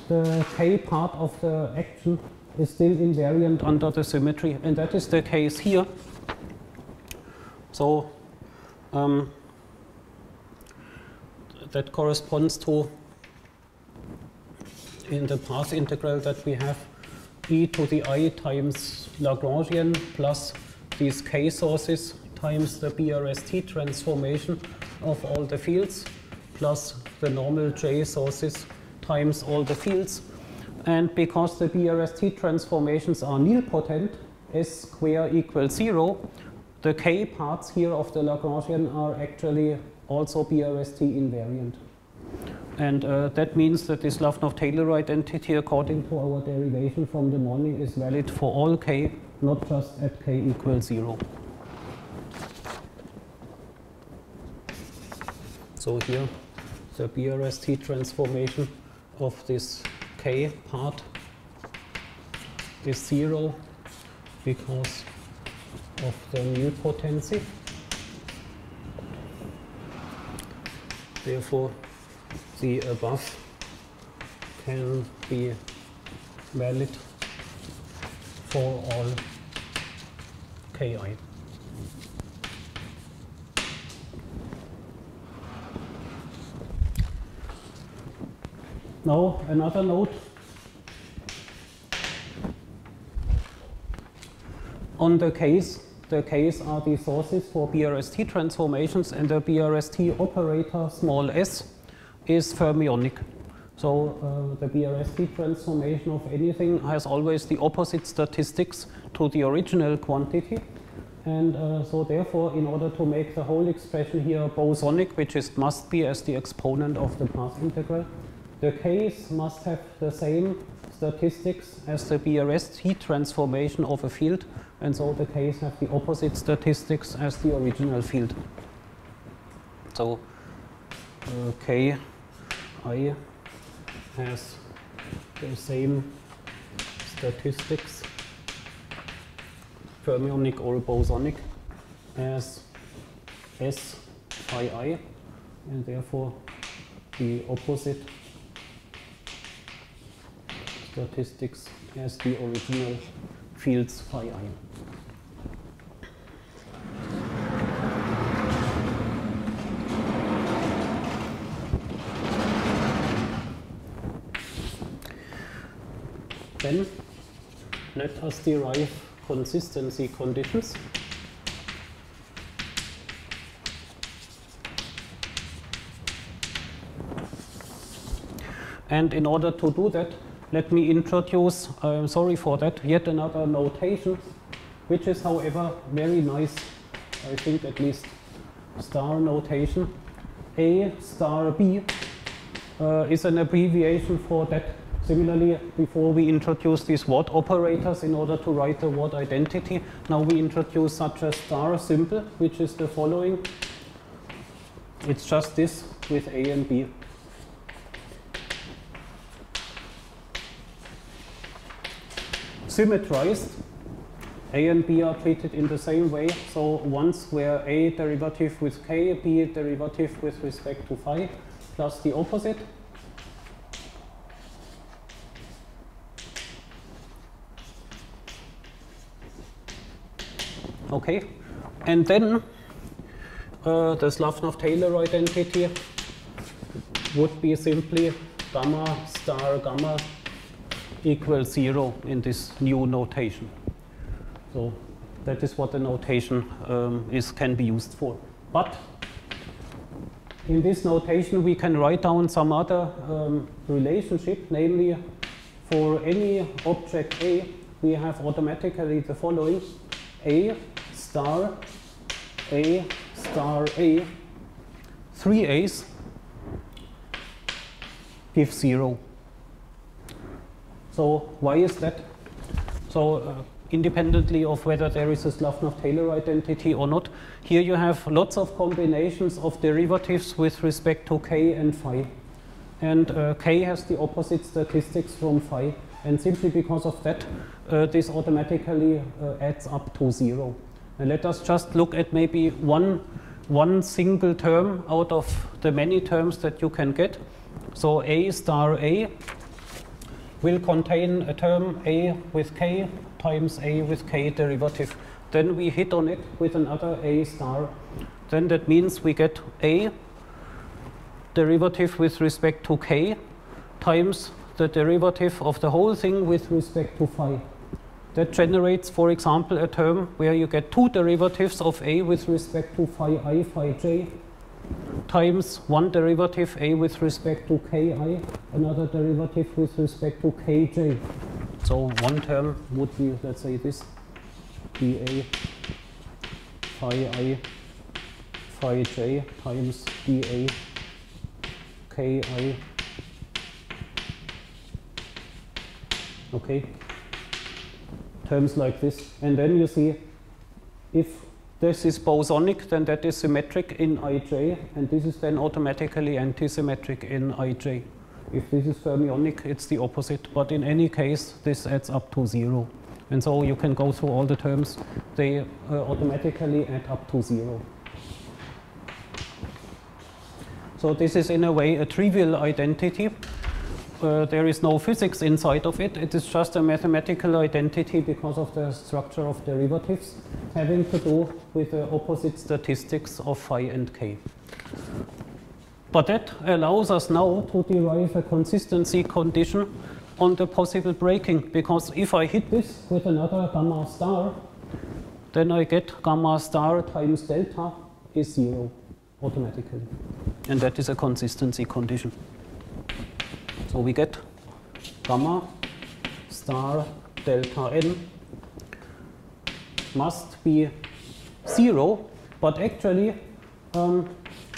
the k part of the action is still invariant under the symmetry, and that is the case here. So um, that corresponds to, in the path integral that we have, e to the I times Lagrangian plus these k sources times the B R S T transformation of all the fields plus the normal j sources times all the fields. And because the B R S T transformations are nilpotent, s square equals zero, the k parts here of the Lagrangian are actually also B R S T invariant. And uh, that means that this Slavnov-Taylor identity, according to our derivation from the morning, is valid for all k, not just at k equals zero. So here, the B R S T transformation of this k part is zero because of the nilpotency. Therefore, the above can be valid for all ki. Now, another note on the case. The case are the sources for B R S T transformations, and the B R S T operator small s is fermionic. So uh, the B R S T transformation of anything has always the opposite statistics to the original quantity. And uh, so therefore, in order to make the whole expression here bosonic, which is must be as the exponent of the path integral, the case must have the same statistics as the B R S T transformation of a field, and so the case have the opposite statistics as the original field. So uh, K I has the same statistics, fermionic or bosonic, as as I I, and therefore the opposite statistics as the original fields phi I. Then let us derive consistency conditions. And in order to do that, let me introduce, I'm sorry for that, yet another notation, which is, however, very nice, I think at least, star notation. A star B uh, is an abbreviation for that. Similarly, before we introduced these Ward operators in order to write the Ward identity, now we introduce such a star symbol, which is the following. It's just this with A and B. Symmetrized, A and B are treated in the same way, so once where A derivative with K, B derivative with respect to phi, plus the opposite. Okay, and then uh, the Slavnov-Taylor identity would be simply gamma star gamma equals zero in this new notation. So that is what the notation um, is can be used for. But in this notation we can write down some other um, relationship, namely for any object A we have automatically the following: A star A star A, three A's give zero. So why is that? So uh, independently of whether there is a Slavnov-Taylor identity or not, here you have lots of combinations of derivatives with respect to K and phi. And uh, K has the opposite statistics from phi. And simply because of that, uh, this automatically uh, adds up to zero. And let us just look at maybe one, one single term out of the many terms that you can get. So A star A will contain a term A with K times A with K derivative. Then we hit on it with another A star. Then that means we get A derivative with respect to K times the derivative of the whole thing with respect to phi. That generates, for example, a term where you get two derivatives of A with respect to phi I, phi j, times one derivative A with respect to K I, another derivative with respect to K J. So one term would be, let's say, this dA phi I phi j times dA K I. Okay, terms like this. And then you see if this is bosonic, then that is symmetric in I J, and this is then automatically antisymmetric in I J. If this is fermionic, it's the opposite. But in any case, this adds up to zero. And so you can go through all the terms. They uh, automatically add up to zero. So this is, in a way, a trivial identity. Uh, there is no physics inside of it. It is just a mathematical identity because of the structure of derivatives having to do with the opposite statistics of phi and k. But that allows us now to derive a consistency condition on the possible breaking, because if I hit this with another gamma star, then I get gamma star times delta is zero automatically. And that is a consistency condition. So we get gamma star delta n must be zero, but actually um,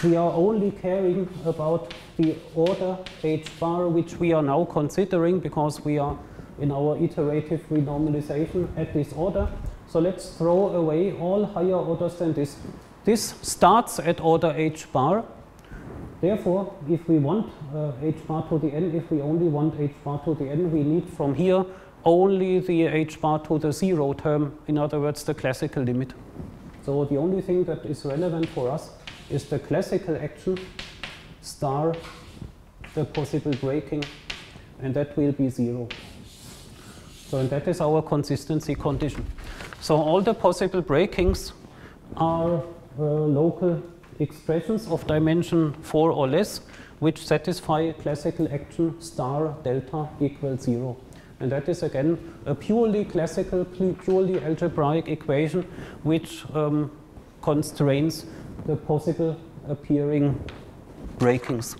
we are only caring about the order h bar, which we are now considering because we are in our iterative renormalization at this order. So let's throw away all higher orders than this. This starts at order h bar. Therefore, if we want uh, h bar to the n, if we only want h bar to the n, we need from here only the h bar to the zero term, in other words, the classical limit. So the only thing that is relevant for us is the classical action star the possible breaking, and that will be zero. So and that is our consistency condition. So all the possible breakings are uh, local expressions of dimension four or less, which satisfy classical action star delta equals zero. And that is again a purely classical, purely algebraic equation which um, constrains the possible appearing breakings.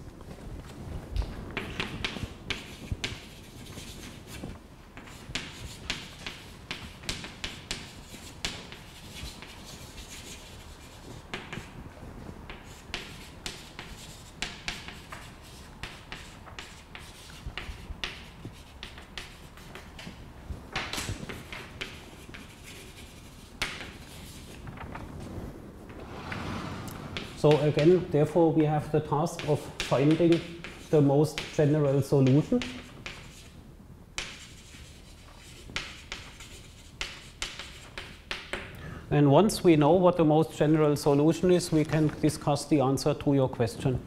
So again, therefore, we have the task of finding the most general solution. And once we know what the most general solution is, we can discuss the answer to your question.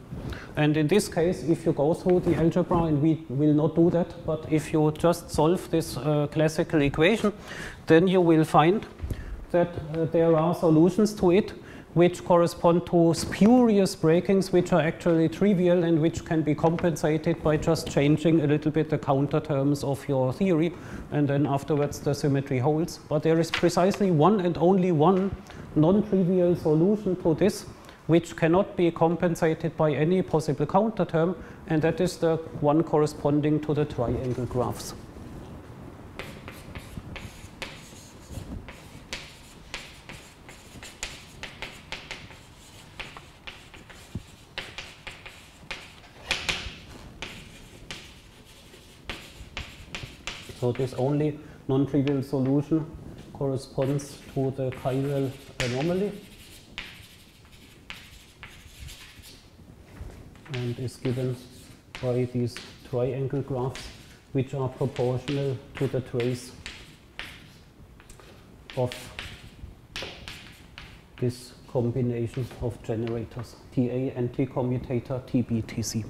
And in this case, if you go through the algebra, and we will not do that, but if you just solve this uh, classical equation, then you will find that uh, there are solutions to it which correspond to spurious breakings, which are actually trivial and which can be compensated by just changing a little bit the counter terms of your theory, and then afterwards the symmetry holds. But there is precisely one and only one non-trivial solution to this, which cannot be compensated by any possible counter term, and that is the one corresponding to the triangle graphs. So this only non-trivial solution corresponds to the chiral anomaly and is given by these triangle graphs, which are proportional to the trace of this combination of generators, T A and T-commutator, T B T C.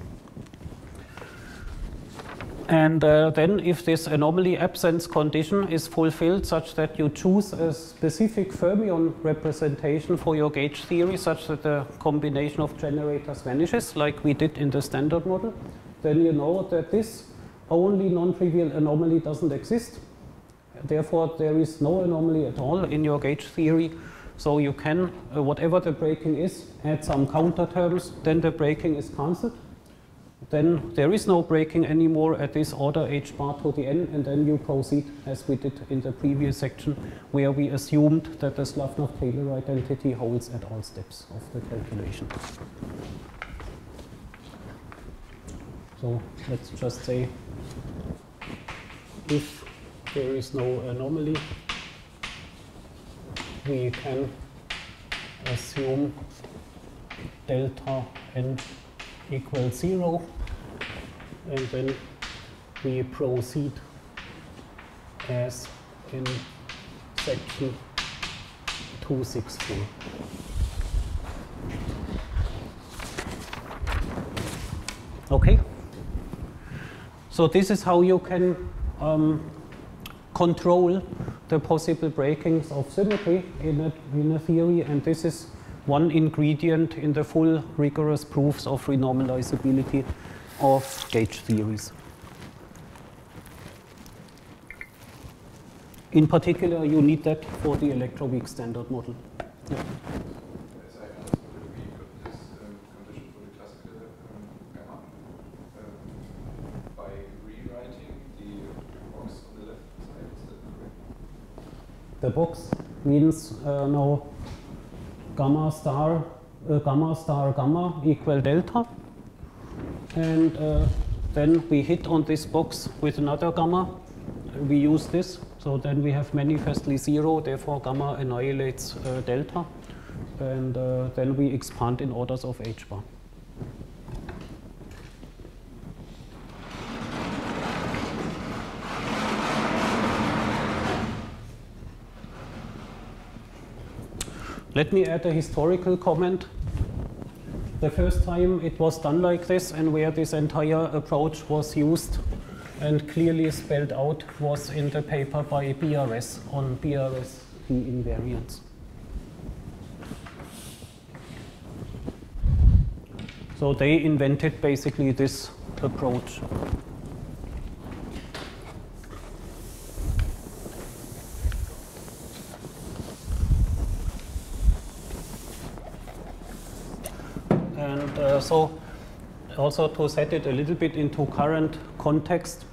And uh, then if this anomaly absence condition is fulfilled such that you choose a specific fermion representation for your gauge theory such that the combination of generators vanishes, like we did in the standard model, then you know that this only non-trivial anomaly doesn't exist. Therefore, there is no anomaly at all in your gauge theory. So you can, uh, whatever the breaking is, add some counter terms, then the breaking is cancelled. Then there is no breaking anymore at this order h bar to the n, and then you proceed as we did in the previous section, where we assumed that the Slavnov-Taylor identity holds at all steps of the calculation. So let's just say if there is no anomaly, we can assume delta n equals zero, and then we proceed as in section two sixty-four. Okay, so this is how you can um, control the possible breakings of symmetry in a, in a theory, and this is one ingredient in the full rigorous proofs of renormalizability of gauge theories. In particular, you need that for the electroweak standard model. Yeah. The box means uh, no. Gamma star, uh, gamma star gamma equal delta, and uh, then we hit on this box with another gamma. We use this, so then we have manifestly zero. Therefore, gamma annihilates uh, delta, and uh, then we expand in orders of h bar. Let me add a historical comment. The first time it was done like this and where this entire approach was used and clearly spelled out was in the paper by B R S on B R S T invariants. So they invented basically this approach. And uh, so also to set it a little bit into current context,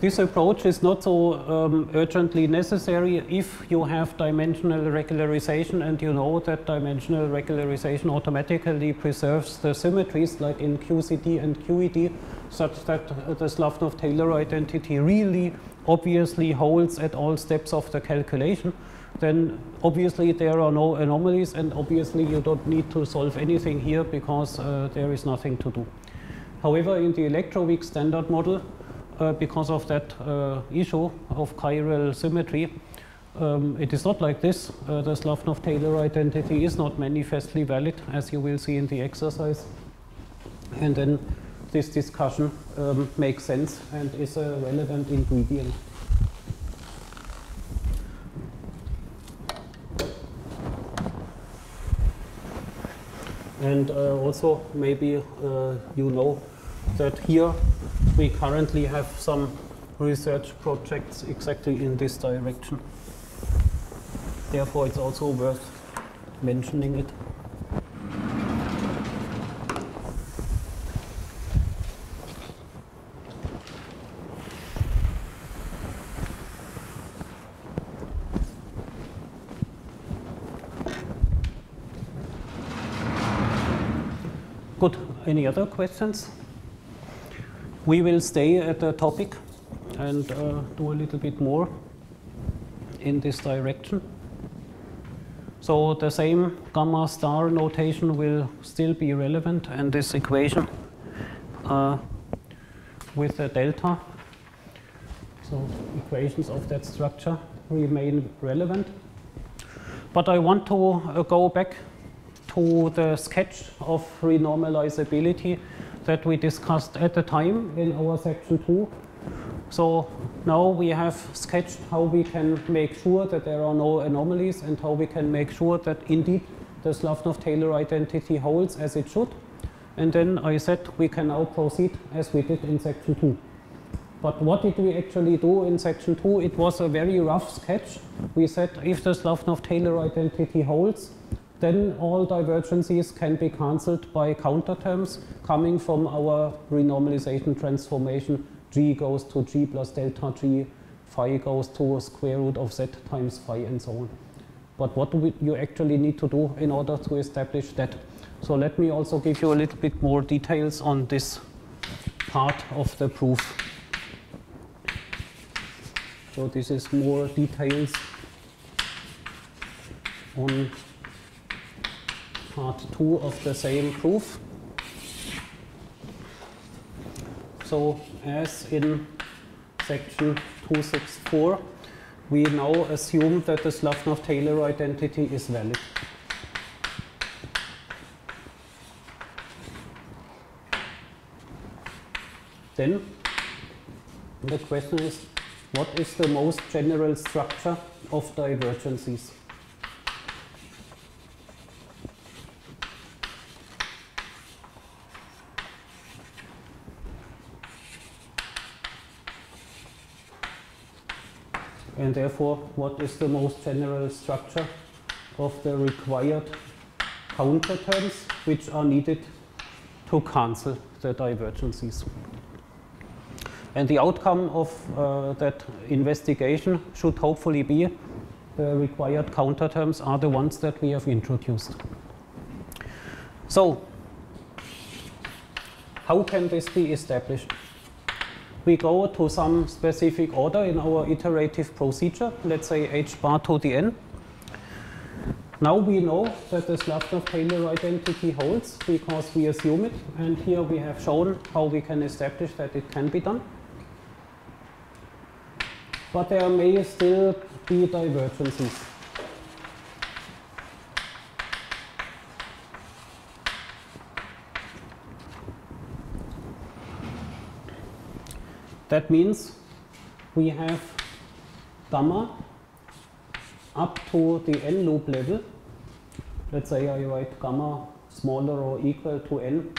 this approach is not so um, urgently necessary if you have dimensional regularization and you know that dimensional regularization automatically preserves the symmetries like in Q C D and Q E D such that the Slavnov-Taylor identity really obviously holds at all steps of the calculation. Then obviously there are no anomalies and obviously you don't need to solve anything here because uh, there is nothing to do. However, in the electroweak standard model, Uh, because of that uh, issue of chiral symmetry, um, it is not like this. Uh, the Slavnov-Taylor identity is not manifestly valid, as you will see in the exercise. And then this discussion um, makes sense and is a relevant ingredient. And uh, also, maybe uh, you know that here we currently have some research projects exactly in this direction. Therefore, it's also worth mentioning it. Good. Any other questions? We will stay at the topic and uh, do a little bit more in this direction. So the same gamma star notation will still be relevant, and this equation uh, with the delta. So equations of that structure remain relevant. But I want to uh, go back to the sketch of renormalizability that we discussed at the time in our section two. So now we have sketched how we can make sure that there are no anomalies and how we can make sure that indeed the Slavnov-Taylor identity holds as it should. And then I said we can now proceed as we did in section two. But what did we actually do in section two? It was a very rough sketch. We said if the Slavnov-Taylor identity holds, then all divergences can be cancelled by counterterms coming from our renormalization transformation. G goes to G plus delta G, phi goes to square root of Z times phi and so on. But what do we, you actually need to do in order to establish that? So let me also give you a little bit more details on this part of the proof. So this is more details on part two of the same proof. So as in section two sixty-four, we now assume that the Slavnov-Taylor identity is valid. Then the question is, what is the most general structure of divergences? And therefore, what is the most general structure of the required counterterms which are needed to cancel the divergences? And the outcome of uh, that investigation should hopefully be the required counterterms are the ones that we have introduced. So, how can this be established? We go to some specific order in our iterative procedure, let's say h bar to the n. Now we know that the Slavnov-Taylor identity holds because we assume it, and here we have shown how we can establish that it can be done. But there may still be divergences. That means we have gamma up to the n loop level. Let's say I write gamma smaller or equal to n,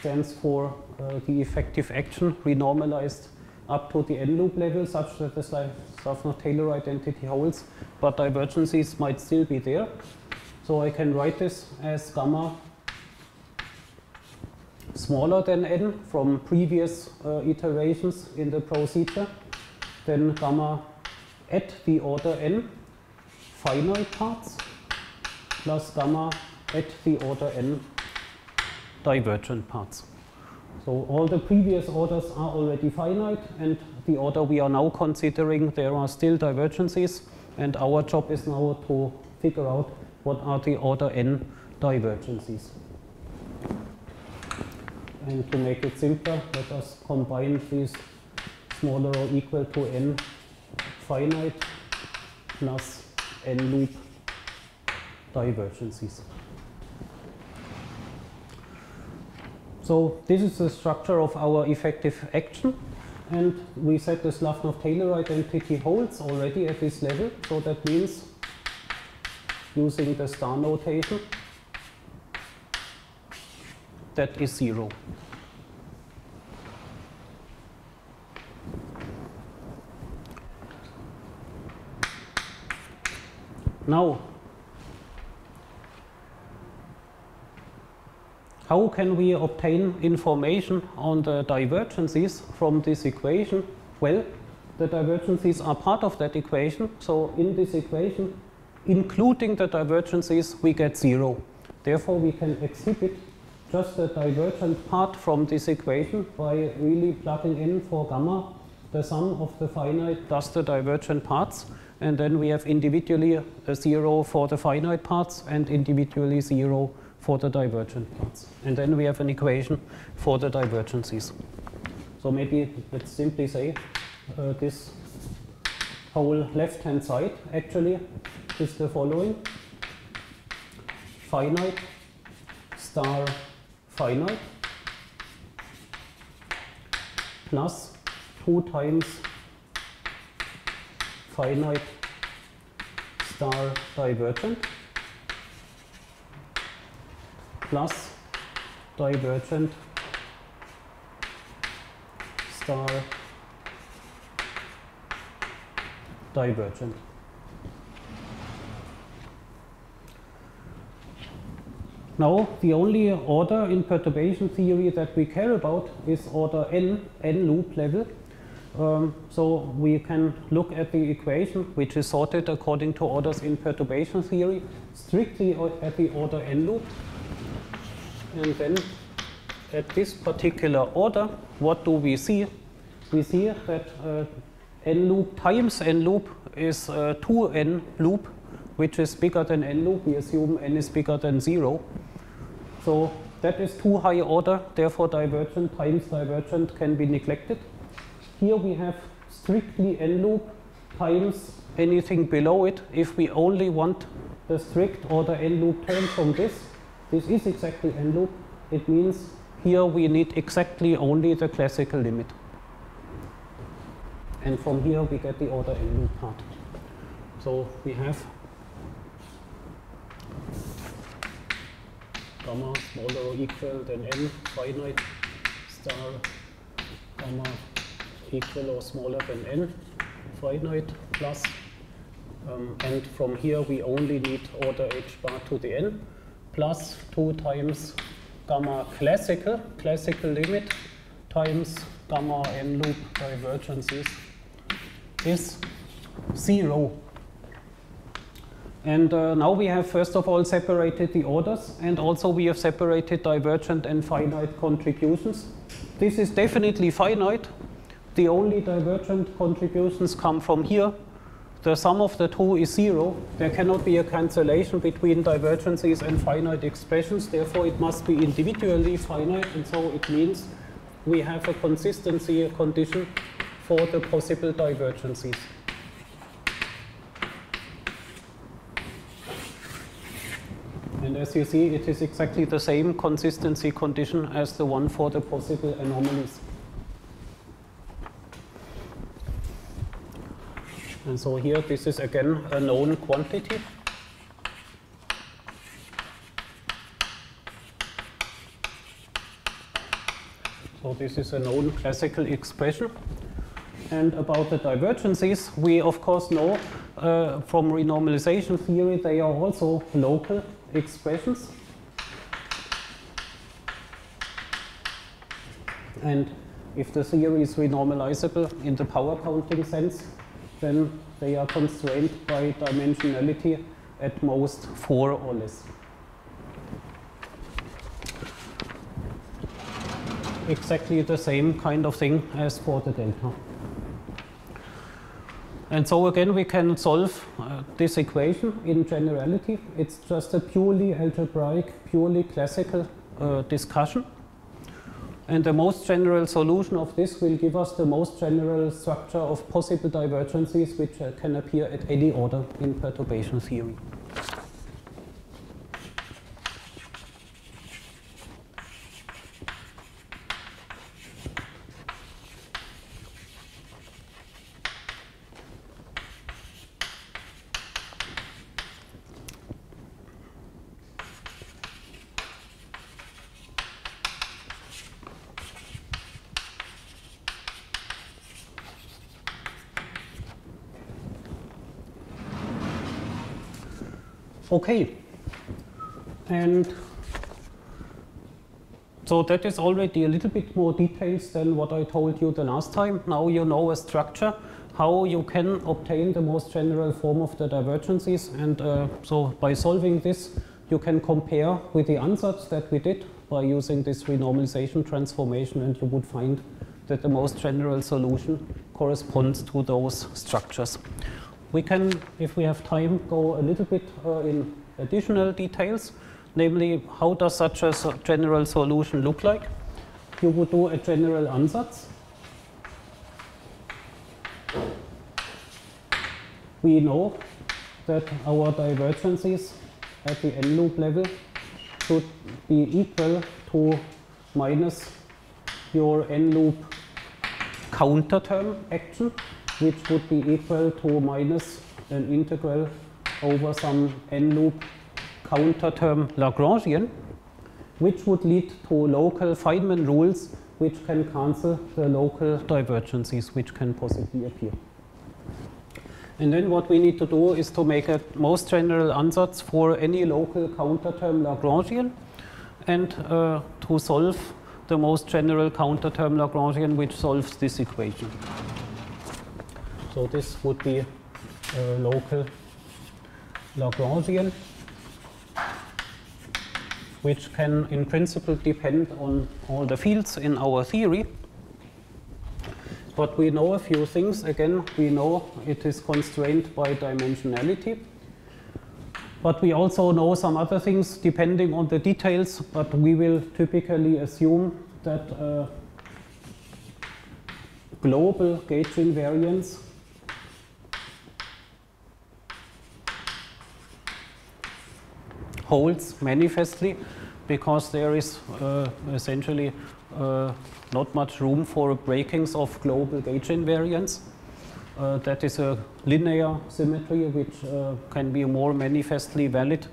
stands for uh, the effective action renormalized up to the n loop level, such that the Slavnov-Taylor identity holds, but divergences might still be there. So I can write this as gamma smaller than n from previous uh, iterations in the procedure, then gamma at the order n final parts plus gamma at the order n divergent parts. So all the previous orders are already finite, and the order we are now considering, there are still divergences, and our job is now to figure out what are the order n divergences. And to make it simpler, let us combine these smaller or equal to n finite plus n loop divergences. So this is the structure of our effective action, and we said the Slavnov-Taylor identity holds already at this level, so that means, using the star notation, that is zero. Now, how can we obtain information on the divergences from this equation? Well, the divergences are part of that equation. So in this equation, including the divergences, we get zero. Therefore, we can exhibit just the divergent part from this equation by really plugging in for gamma the sum of the finite plus the divergent parts. And then we have individually a zero for the finite parts and individually zero for the divergent parts. And then we have an equation for the divergences. So maybe let's simply say uh, this whole left-hand side actually is the following: finite star finite plus two times finite star divergent plus divergent star divergent. Now, the only order in perturbation theory that we care about is order n, n loop level. Um, so we can look at the equation, which is sorted according to orders in perturbation theory, strictly at the order n loop. And then at this particular order, what do we see? We see that uh, n loop times n loop is uh, two n loop, which is bigger than n loop. We assume n is bigger than zero. So that is too high order. Therefore, divergent times divergent can be neglected. Here we have strictly n loop times anything below it. If we only want the strict order n loop term from this, this is exactly n loop. It means here we need exactly only the classical limit. And from here we get the order n loop part. So we have gamma smaller or equal than n finite star gamma equal or smaller than n finite plus um, and from here we only need order h bar to the n, plus two times gamma classical, classical limit, times gamma n loop divergences is zero. And uh, now we have first of all separated the orders, and also we have separated divergent and finite contributions. This is definitely finite. The only divergent contributions come from here. The sum of the two is zero. There cannot be a cancellation between divergences and finite expressions. Therefore, it must be individually finite. And so it means we have a consistency condition for the possible divergences. And as you see, it is exactly the same consistency condition as the one for the possible anomalies. And so here, this is again a known quantity. So this is a known classical expression. And about the divergences, we of course know uh, from renormalization theory they are also local expressions. And if the theory is renormalizable in the power counting sense, then they are constrained by dimensionality at most four or less. Exactly the same kind of thing as for the delta. And so again, we can solve uh, this equation in generality. It's just a purely algebraic, purely classical uh, discussion. And the most general solution of this will give us the most general structure of possible divergences which uh, can appear at any order in perturbation theory. Okay, and so that is already a little bit more details than what I told you the last time. Now you know a structure, how you can obtain the most general form of the divergences, and uh, so by solving this you can compare with the ansatz that we did by using this renormalization transformation, and you would find that the most general solution corresponds to those structures. We can, if we have time, go a little bit uh, in additional details, namely how does such a general solution look like. You would do a general ansatz. We know that our divergences at the n-loop level should be equal to minus your n-loop counter term action, which would be equal to minus an integral over some n-loop counter-term Lagrangian, which would lead to local Feynman rules which can cancel the local divergences which can possibly appear. And then what we need to do is to make a most general ansatz for any local counter-term Lagrangian and uh, to solve the most general counter-term Lagrangian which solves this equation. So this would be a local Lagrangian, which can in principle depend on all the fields in our theory. But we know a few things. Again, we know it is constrained by dimensionality. But we also know some other things depending on the details, but we will typically assume that uh, global gauge invariance holds manifestly, because there is uh, essentially uh, not much room for breakings of global gauge invariance. Uh, that is a linear symmetry which uh, can be more manifestly valid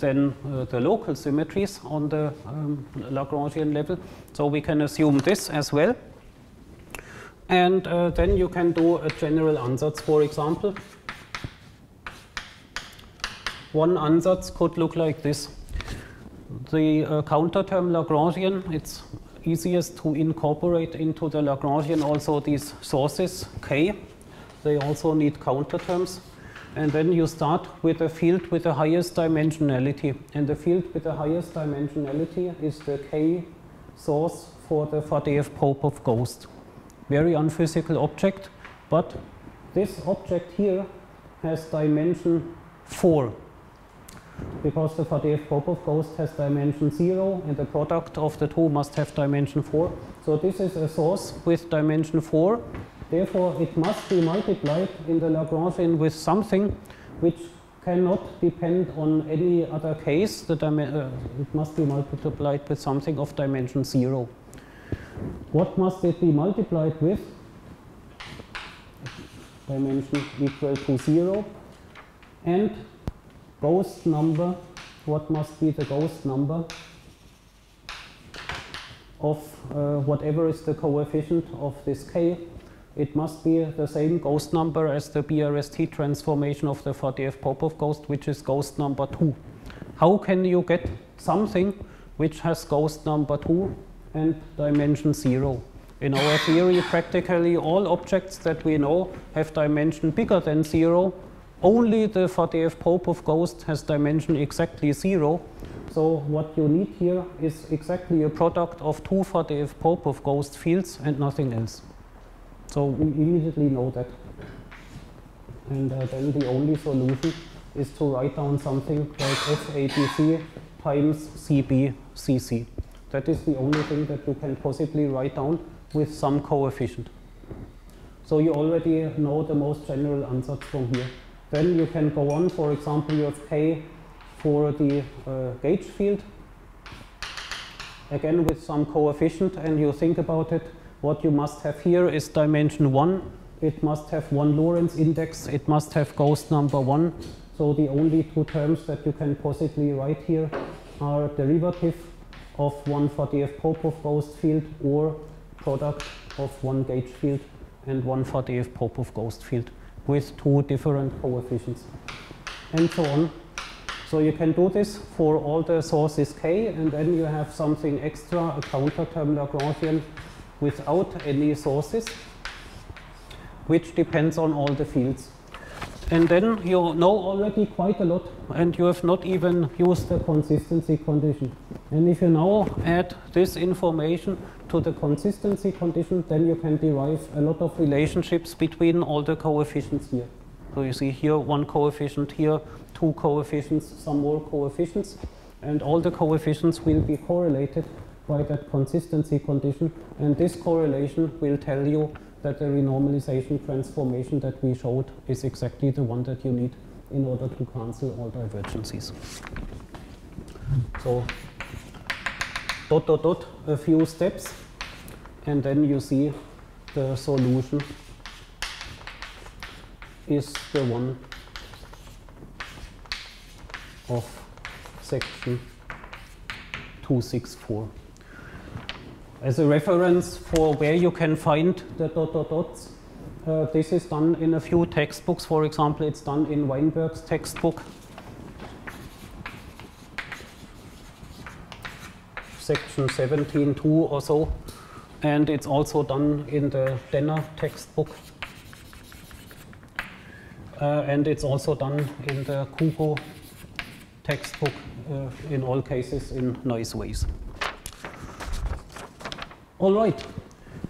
than uh, the local symmetries on the um, Lagrangian level. So we can assume this as well. And uh, then you can do a general ansatz, for example. One ansatz could look like this. The uh, counter-term Lagrangian, it's easiest to incorporate into the Lagrangian also these sources, K. They also need counter-terms. And then you start with a field with the highest dimensionality. And the field with the highest dimensionality is the K source for the Faddeev-Popov ghost. Very unphysical object, but this object here has dimension four. Because the Faddeev-Popov ghost has dimension zero and the product of the two must have dimension four. So this is a source with dimension four. Therefore, it must be multiplied in the Lagrangian with something which cannot depend on any other case. The uh, it must be multiplied with something of dimension zero. What must it be multiplied with? dimension equal to zero. And ghost number, what must be the ghost number of uh, whatever is the coefficient of this K? It must be the same ghost number as the B R S T transformation of the Faddeev-Popov ghost, which is ghost number two. How can you get something which has ghost number two and dimension zero? In our theory, practically all objects that we know have dimension bigger than zero. Only the Faddeev-Popov ghost has dimension exactly zero. So what you need here is exactly a product of two Faddeev-Popov ghost fields and nothing else. So we immediately know that. And uh, then the only solution is to write down something like F A B C times C B C C. That is the only thing that you can possibly write down with some coefficient. So you already know the most general answers from here. Then you can go on. For example, you have K for the uh, gauge field, again with some coefficient, and you think about it. What you must have here is dimension one. It must have one Lorentz index. It must have ghost number one. So the only two terms that you can possibly write here are derivative of one Faddeev-Popov ghost field or product of one gauge field and one Faddeev-Popov ghost field with two different coefficients and so on. So you can do this for all the sources K, and then you have something extra, a counterterm Lagrangian without any sources, which depends on all the fields. And then you know already quite a lot, and you have not even used the consistency condition. And if you now add this information to the consistency condition, then you can derive a lot of relationships between all the coefficients here. So you see here one coefficient, here two coefficients, some more coefficients, and all the coefficients will be correlated by that consistency condition, and this correlation will tell you that the renormalization transformation that we showed is exactly the one that you need in order to cancel all divergences. So, dot, dot, dot, a few steps, and then you see the solution is the one of section two six four. As a reference for where you can find the dot dot dots, uh, this is done in a few textbooks. For example, it's done in Weinberg's textbook, section seventeen two or so, and it's also done in the Denner textbook, uh, and it's also done in the Kugo textbook, uh, in all cases in nice ways. All right,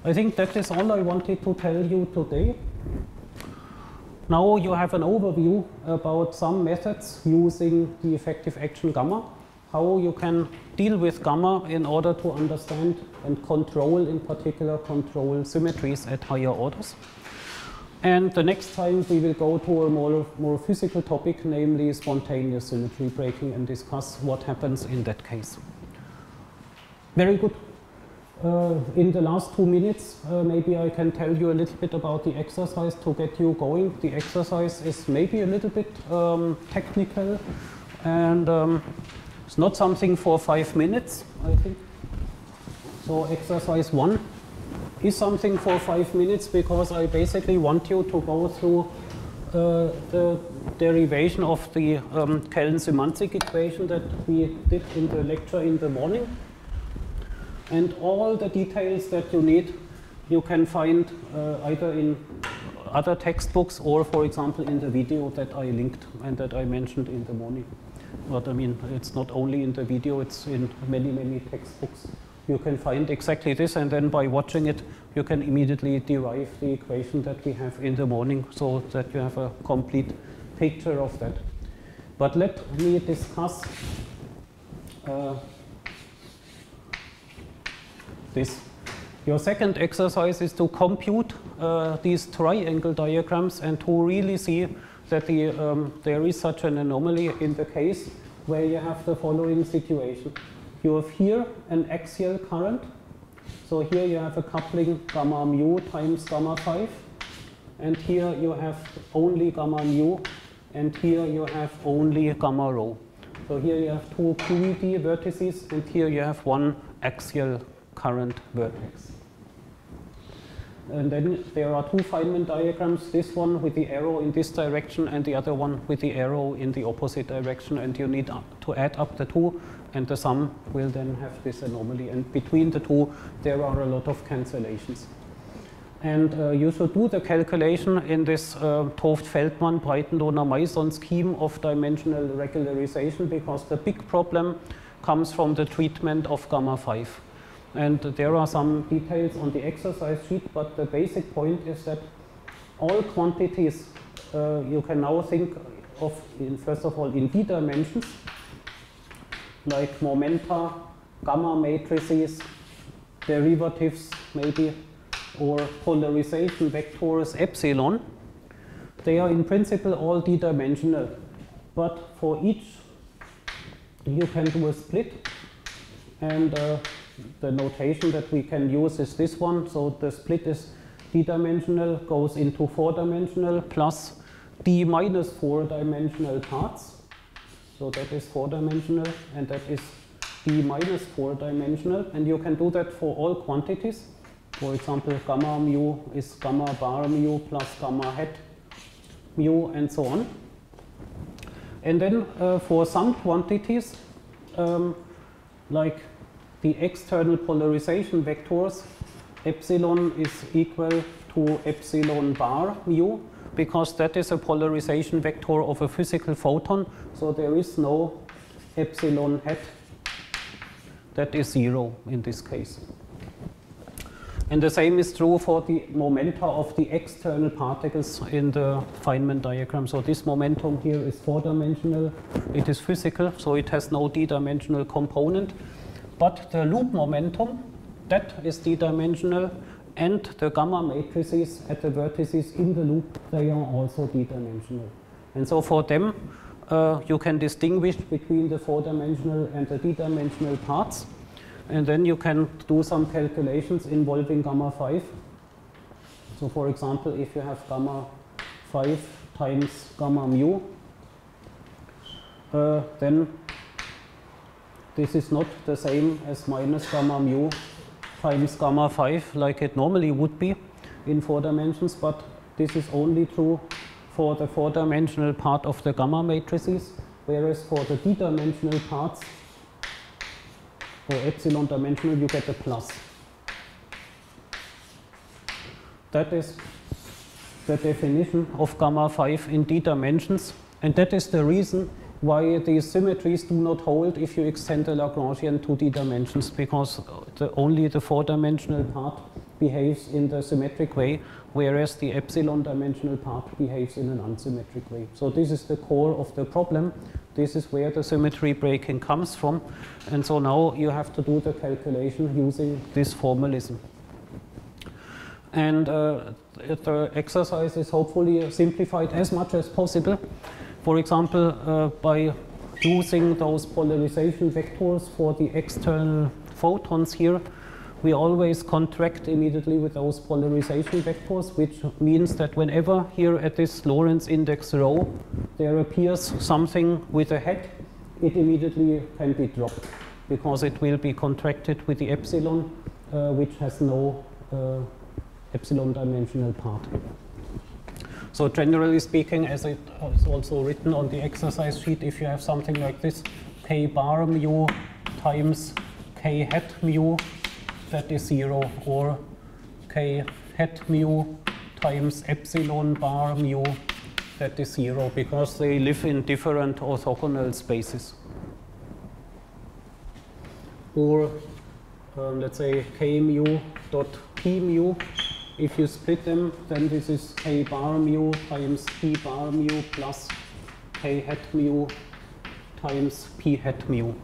I think that is all I wanted to tell you today. Now you have an overview about some methods using the effective action gamma, how you can deal with gamma in order to understand and control, in particular, control symmetries at higher orders. And the next time we will go to a more, more physical topic, namely spontaneous symmetry breaking, and discuss what happens in that case. Very good. Uh, in the last two minutes, uh, maybe I can tell you a little bit about the exercise to get you going. The exercise is maybe a little bit um, technical, and um, it's not something for five minutes, I think. So exercise one is something for five minutes because I basically want you to go through uh, the derivation of the um, Callan-Symanzik equation that we did in the lecture in the morning. And all the details that you need, you can find uh, either in other textbooks or, for example, in the video that I linked and that I mentioned in the morning. But I mean, it's not only in the video, it's in many, many textbooks. You can find exactly this, and then by watching it, you can immediately derive the equation that we have in the morning so that you have a complete picture of that. But let me discuss uh, this. Your second exercise is to compute uh, these triangle diagrams and to really see that the, um, there is such an anomaly in the case where you have the following situation. You have here an axial current. So here you have a coupling gamma mu times gamma five. and here you have only gamma nu, and here you have only gamma rho. So here you have two Q E D vertices, and here you have one axial current vertex. And then there are two Feynman diagrams, this one with the arrow in this direction and the other one with the arrow in the opposite direction, and you need to add up the two, and the sum will then have this anomaly. And between the two, there are a lot of cancellations. And uh, you should do the calculation in this uh, 't Hooft-Feldmann-Breitenlohner-Maison scheme of dimensional regularization, because the big problem comes from the treatment of gamma five. And there are some details on the exercise sheet, but the basic point is that all quantities uh, you can now think of, in, first of all, in d dimensions, like momenta, gamma matrices, derivatives maybe, or polarization vectors epsilon. They are in principle all d-dimensional, but for each you can do a split, and uh, the notation that we can use is this one. So the split is d-dimensional, goes into four-dimensional plus d minus four-dimensional parts. So that is four-dimensional, and that is d minus four-dimensional, and you can do that for all quantities. For example, gamma mu is gamma bar mu plus gamma hat mu, and so on. And then uh, for some quantities, um, like the external polarization vectors, epsilon is equal to epsilon bar mu, because that is a polarization vector of a physical photon, so there is no epsilon hat. That is zero in this case. And the same is true for the momenta of the external particles in the Feynman diagram. So this momentum here is four-dimensional. It is physical, so it has no d-dimensional component. But the loop momentum, that is d-dimensional, and the gamma matrices at the vertices in the loop, they are also d-dimensional. And so for them, uh, you can distinguish between the four-dimensional and the d-dimensional parts. And then you can do some calculations involving gamma five. So for example, if you have gamma five times gamma mu, uh, then this is not the same as minus gamma mu times gamma five like it normally would be in four dimensions, but this is only true for the four-dimensional part of the gamma matrices, whereas for the d-dimensional parts, for epsilon dimensional, you get a plus. That is the definition of gamma five in d dimensions, and that is the reason why these symmetries do not hold if you extend the Lagrangian to d dimensions, because the, only the four-dimensional part behaves in the symmetric way, whereas the epsilon dimensional part behaves in an unsymmetric way. So this is the core of the problem. This is where the symmetry breaking comes from. And so now you have to do the calculation using this formalism. And uh, the exercise is hopefully simplified as much as possible. For example, uh, by using those polarization vectors for the external photons here, we always contract immediately with those polarization vectors, which means that whenever here at this Lorentz index rho there appears something with a hat, it immediately can be dropped, because it will be contracted with the epsilon, uh, which has no uh, epsilon dimensional part. So generally speaking, as it is also written on the exercise sheet, if you have something like this, k bar mu times k hat mu, that is zero, or k hat mu times epsilon bar mu, that is zero, because they live in different orthogonal spaces. Or um, let's say k mu dot p mu, if you split them, then this is k bar mu times p bar mu plus k hat mu times p hat mu,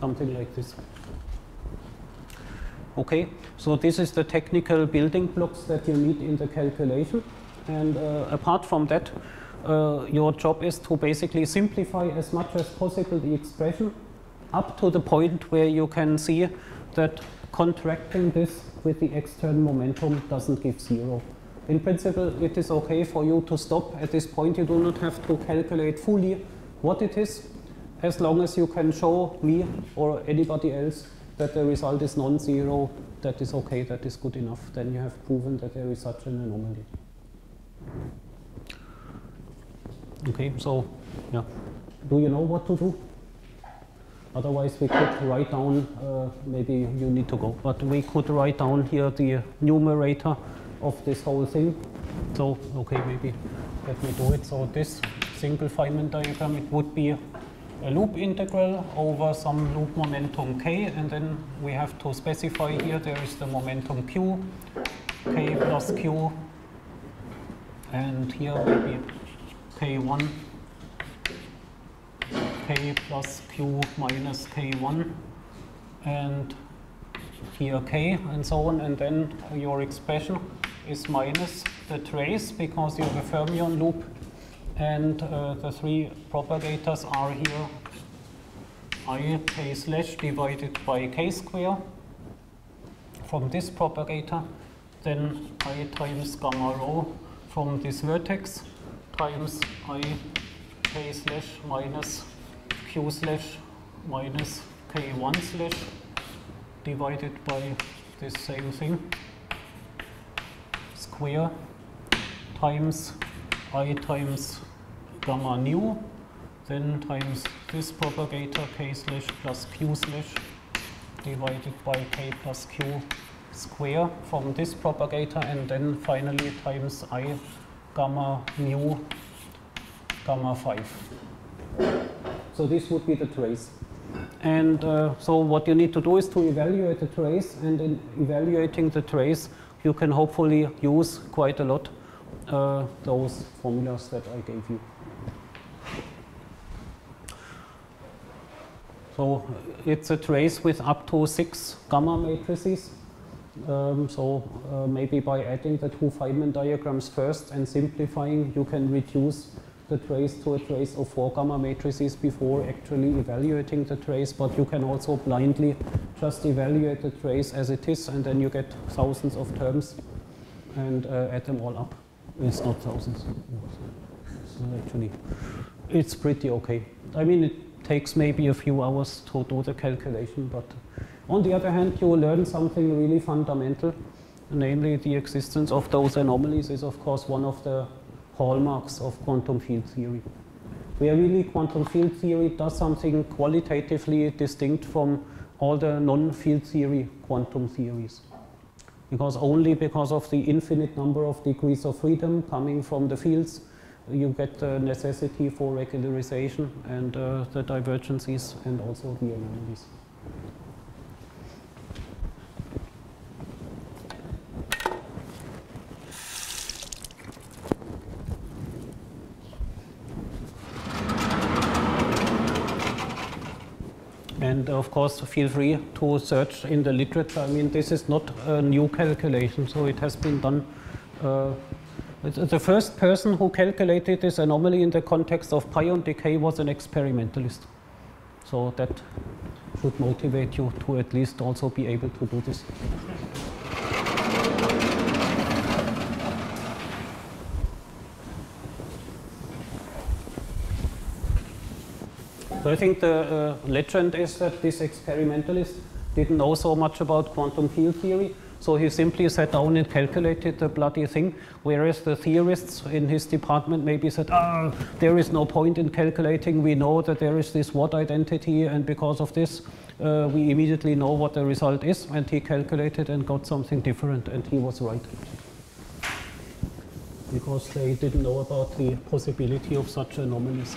something like this. Okay, so this is the technical building blocks that you need in the calculation. And uh, apart from that, uh, your job is to basically simplify as much as possible the expression up to the point where you can see that contracting this with the external momentum doesn't give zero. In principle, it is okay for you to stop at this point. You do not have to calculate fully what it is, as long as you can show me or anybody else that the result is non-zero. That is okay, that is good enough. Then you have proven that there is such an anomaly. Okay, so yeah, do you know what to do? Otherwise, we could write down, uh, maybe you need to go, but we could write down here the numerator of this whole thing. So, okay, maybe let me do it. So this single Feynman diagram, it would be a loop integral over some loop momentum k, and then we have to specify here there is the momentum q, k plus q, and here maybe k one. K plus q minus k one, and here k, and so on. And then your expression is minus the trace, because you have a fermion loop, and uh, the three propagators are here I k slash divided by k square from this propagator, then I times gamma rho from this vertex times I k slash minus q slash minus k one slash divided by this same thing square times I times gamma nu, then times this propagator k slash plus q slash divided by k plus q square from this propagator, and then finally times I gamma nu gamma five. So this would be the trace. And uh, so what you need to do is to evaluate the trace, and in evaluating the trace, you can hopefully use quite a lot uh, those formulas that I gave you. So it's a trace with up to six gamma matrices. Um, so uh, maybe by adding the two Feynman diagrams first and simplifying, you can reduce the trace to a trace of four gamma matrices before actually evaluating the trace, but you can also blindly just evaluate the trace as it is, and then you get thousands of terms and uh, add them all up. It's not thousands. So actually, it's pretty okay. I mean, it takes maybe a few hours to do the calculation, but on the other hand, you learn something really fundamental, namely the existence of those anomalies is, of course, one of the hallmarks of quantum field theory, where really quantum field theory does something qualitatively distinct from all the non-field theory quantum theories. Because only because of the infinite number of degrees of freedom coming from the fields, you get the necessity for regularization and uh, the divergences and also the anomalies. And of course, feel free to search in the literature. I mean, this is not a new calculation, so it has been done. Uh, the first person who calculated this anomaly in the context of pion decay was an experimentalist. So that should motivate you to at least also be able to do this. So I think the uh, legend is that this experimentalist didn't know so much about quantum field theory, so he simply sat down and calculated the bloody thing, whereas the theorists in his department maybe said, ah, there is no point in calculating, we know that there is this Ward identity, and because of this, uh, we immediately know what the result is, and he calculated and got something different, and he was right. Because they didn't know about the possibility of such anomalies.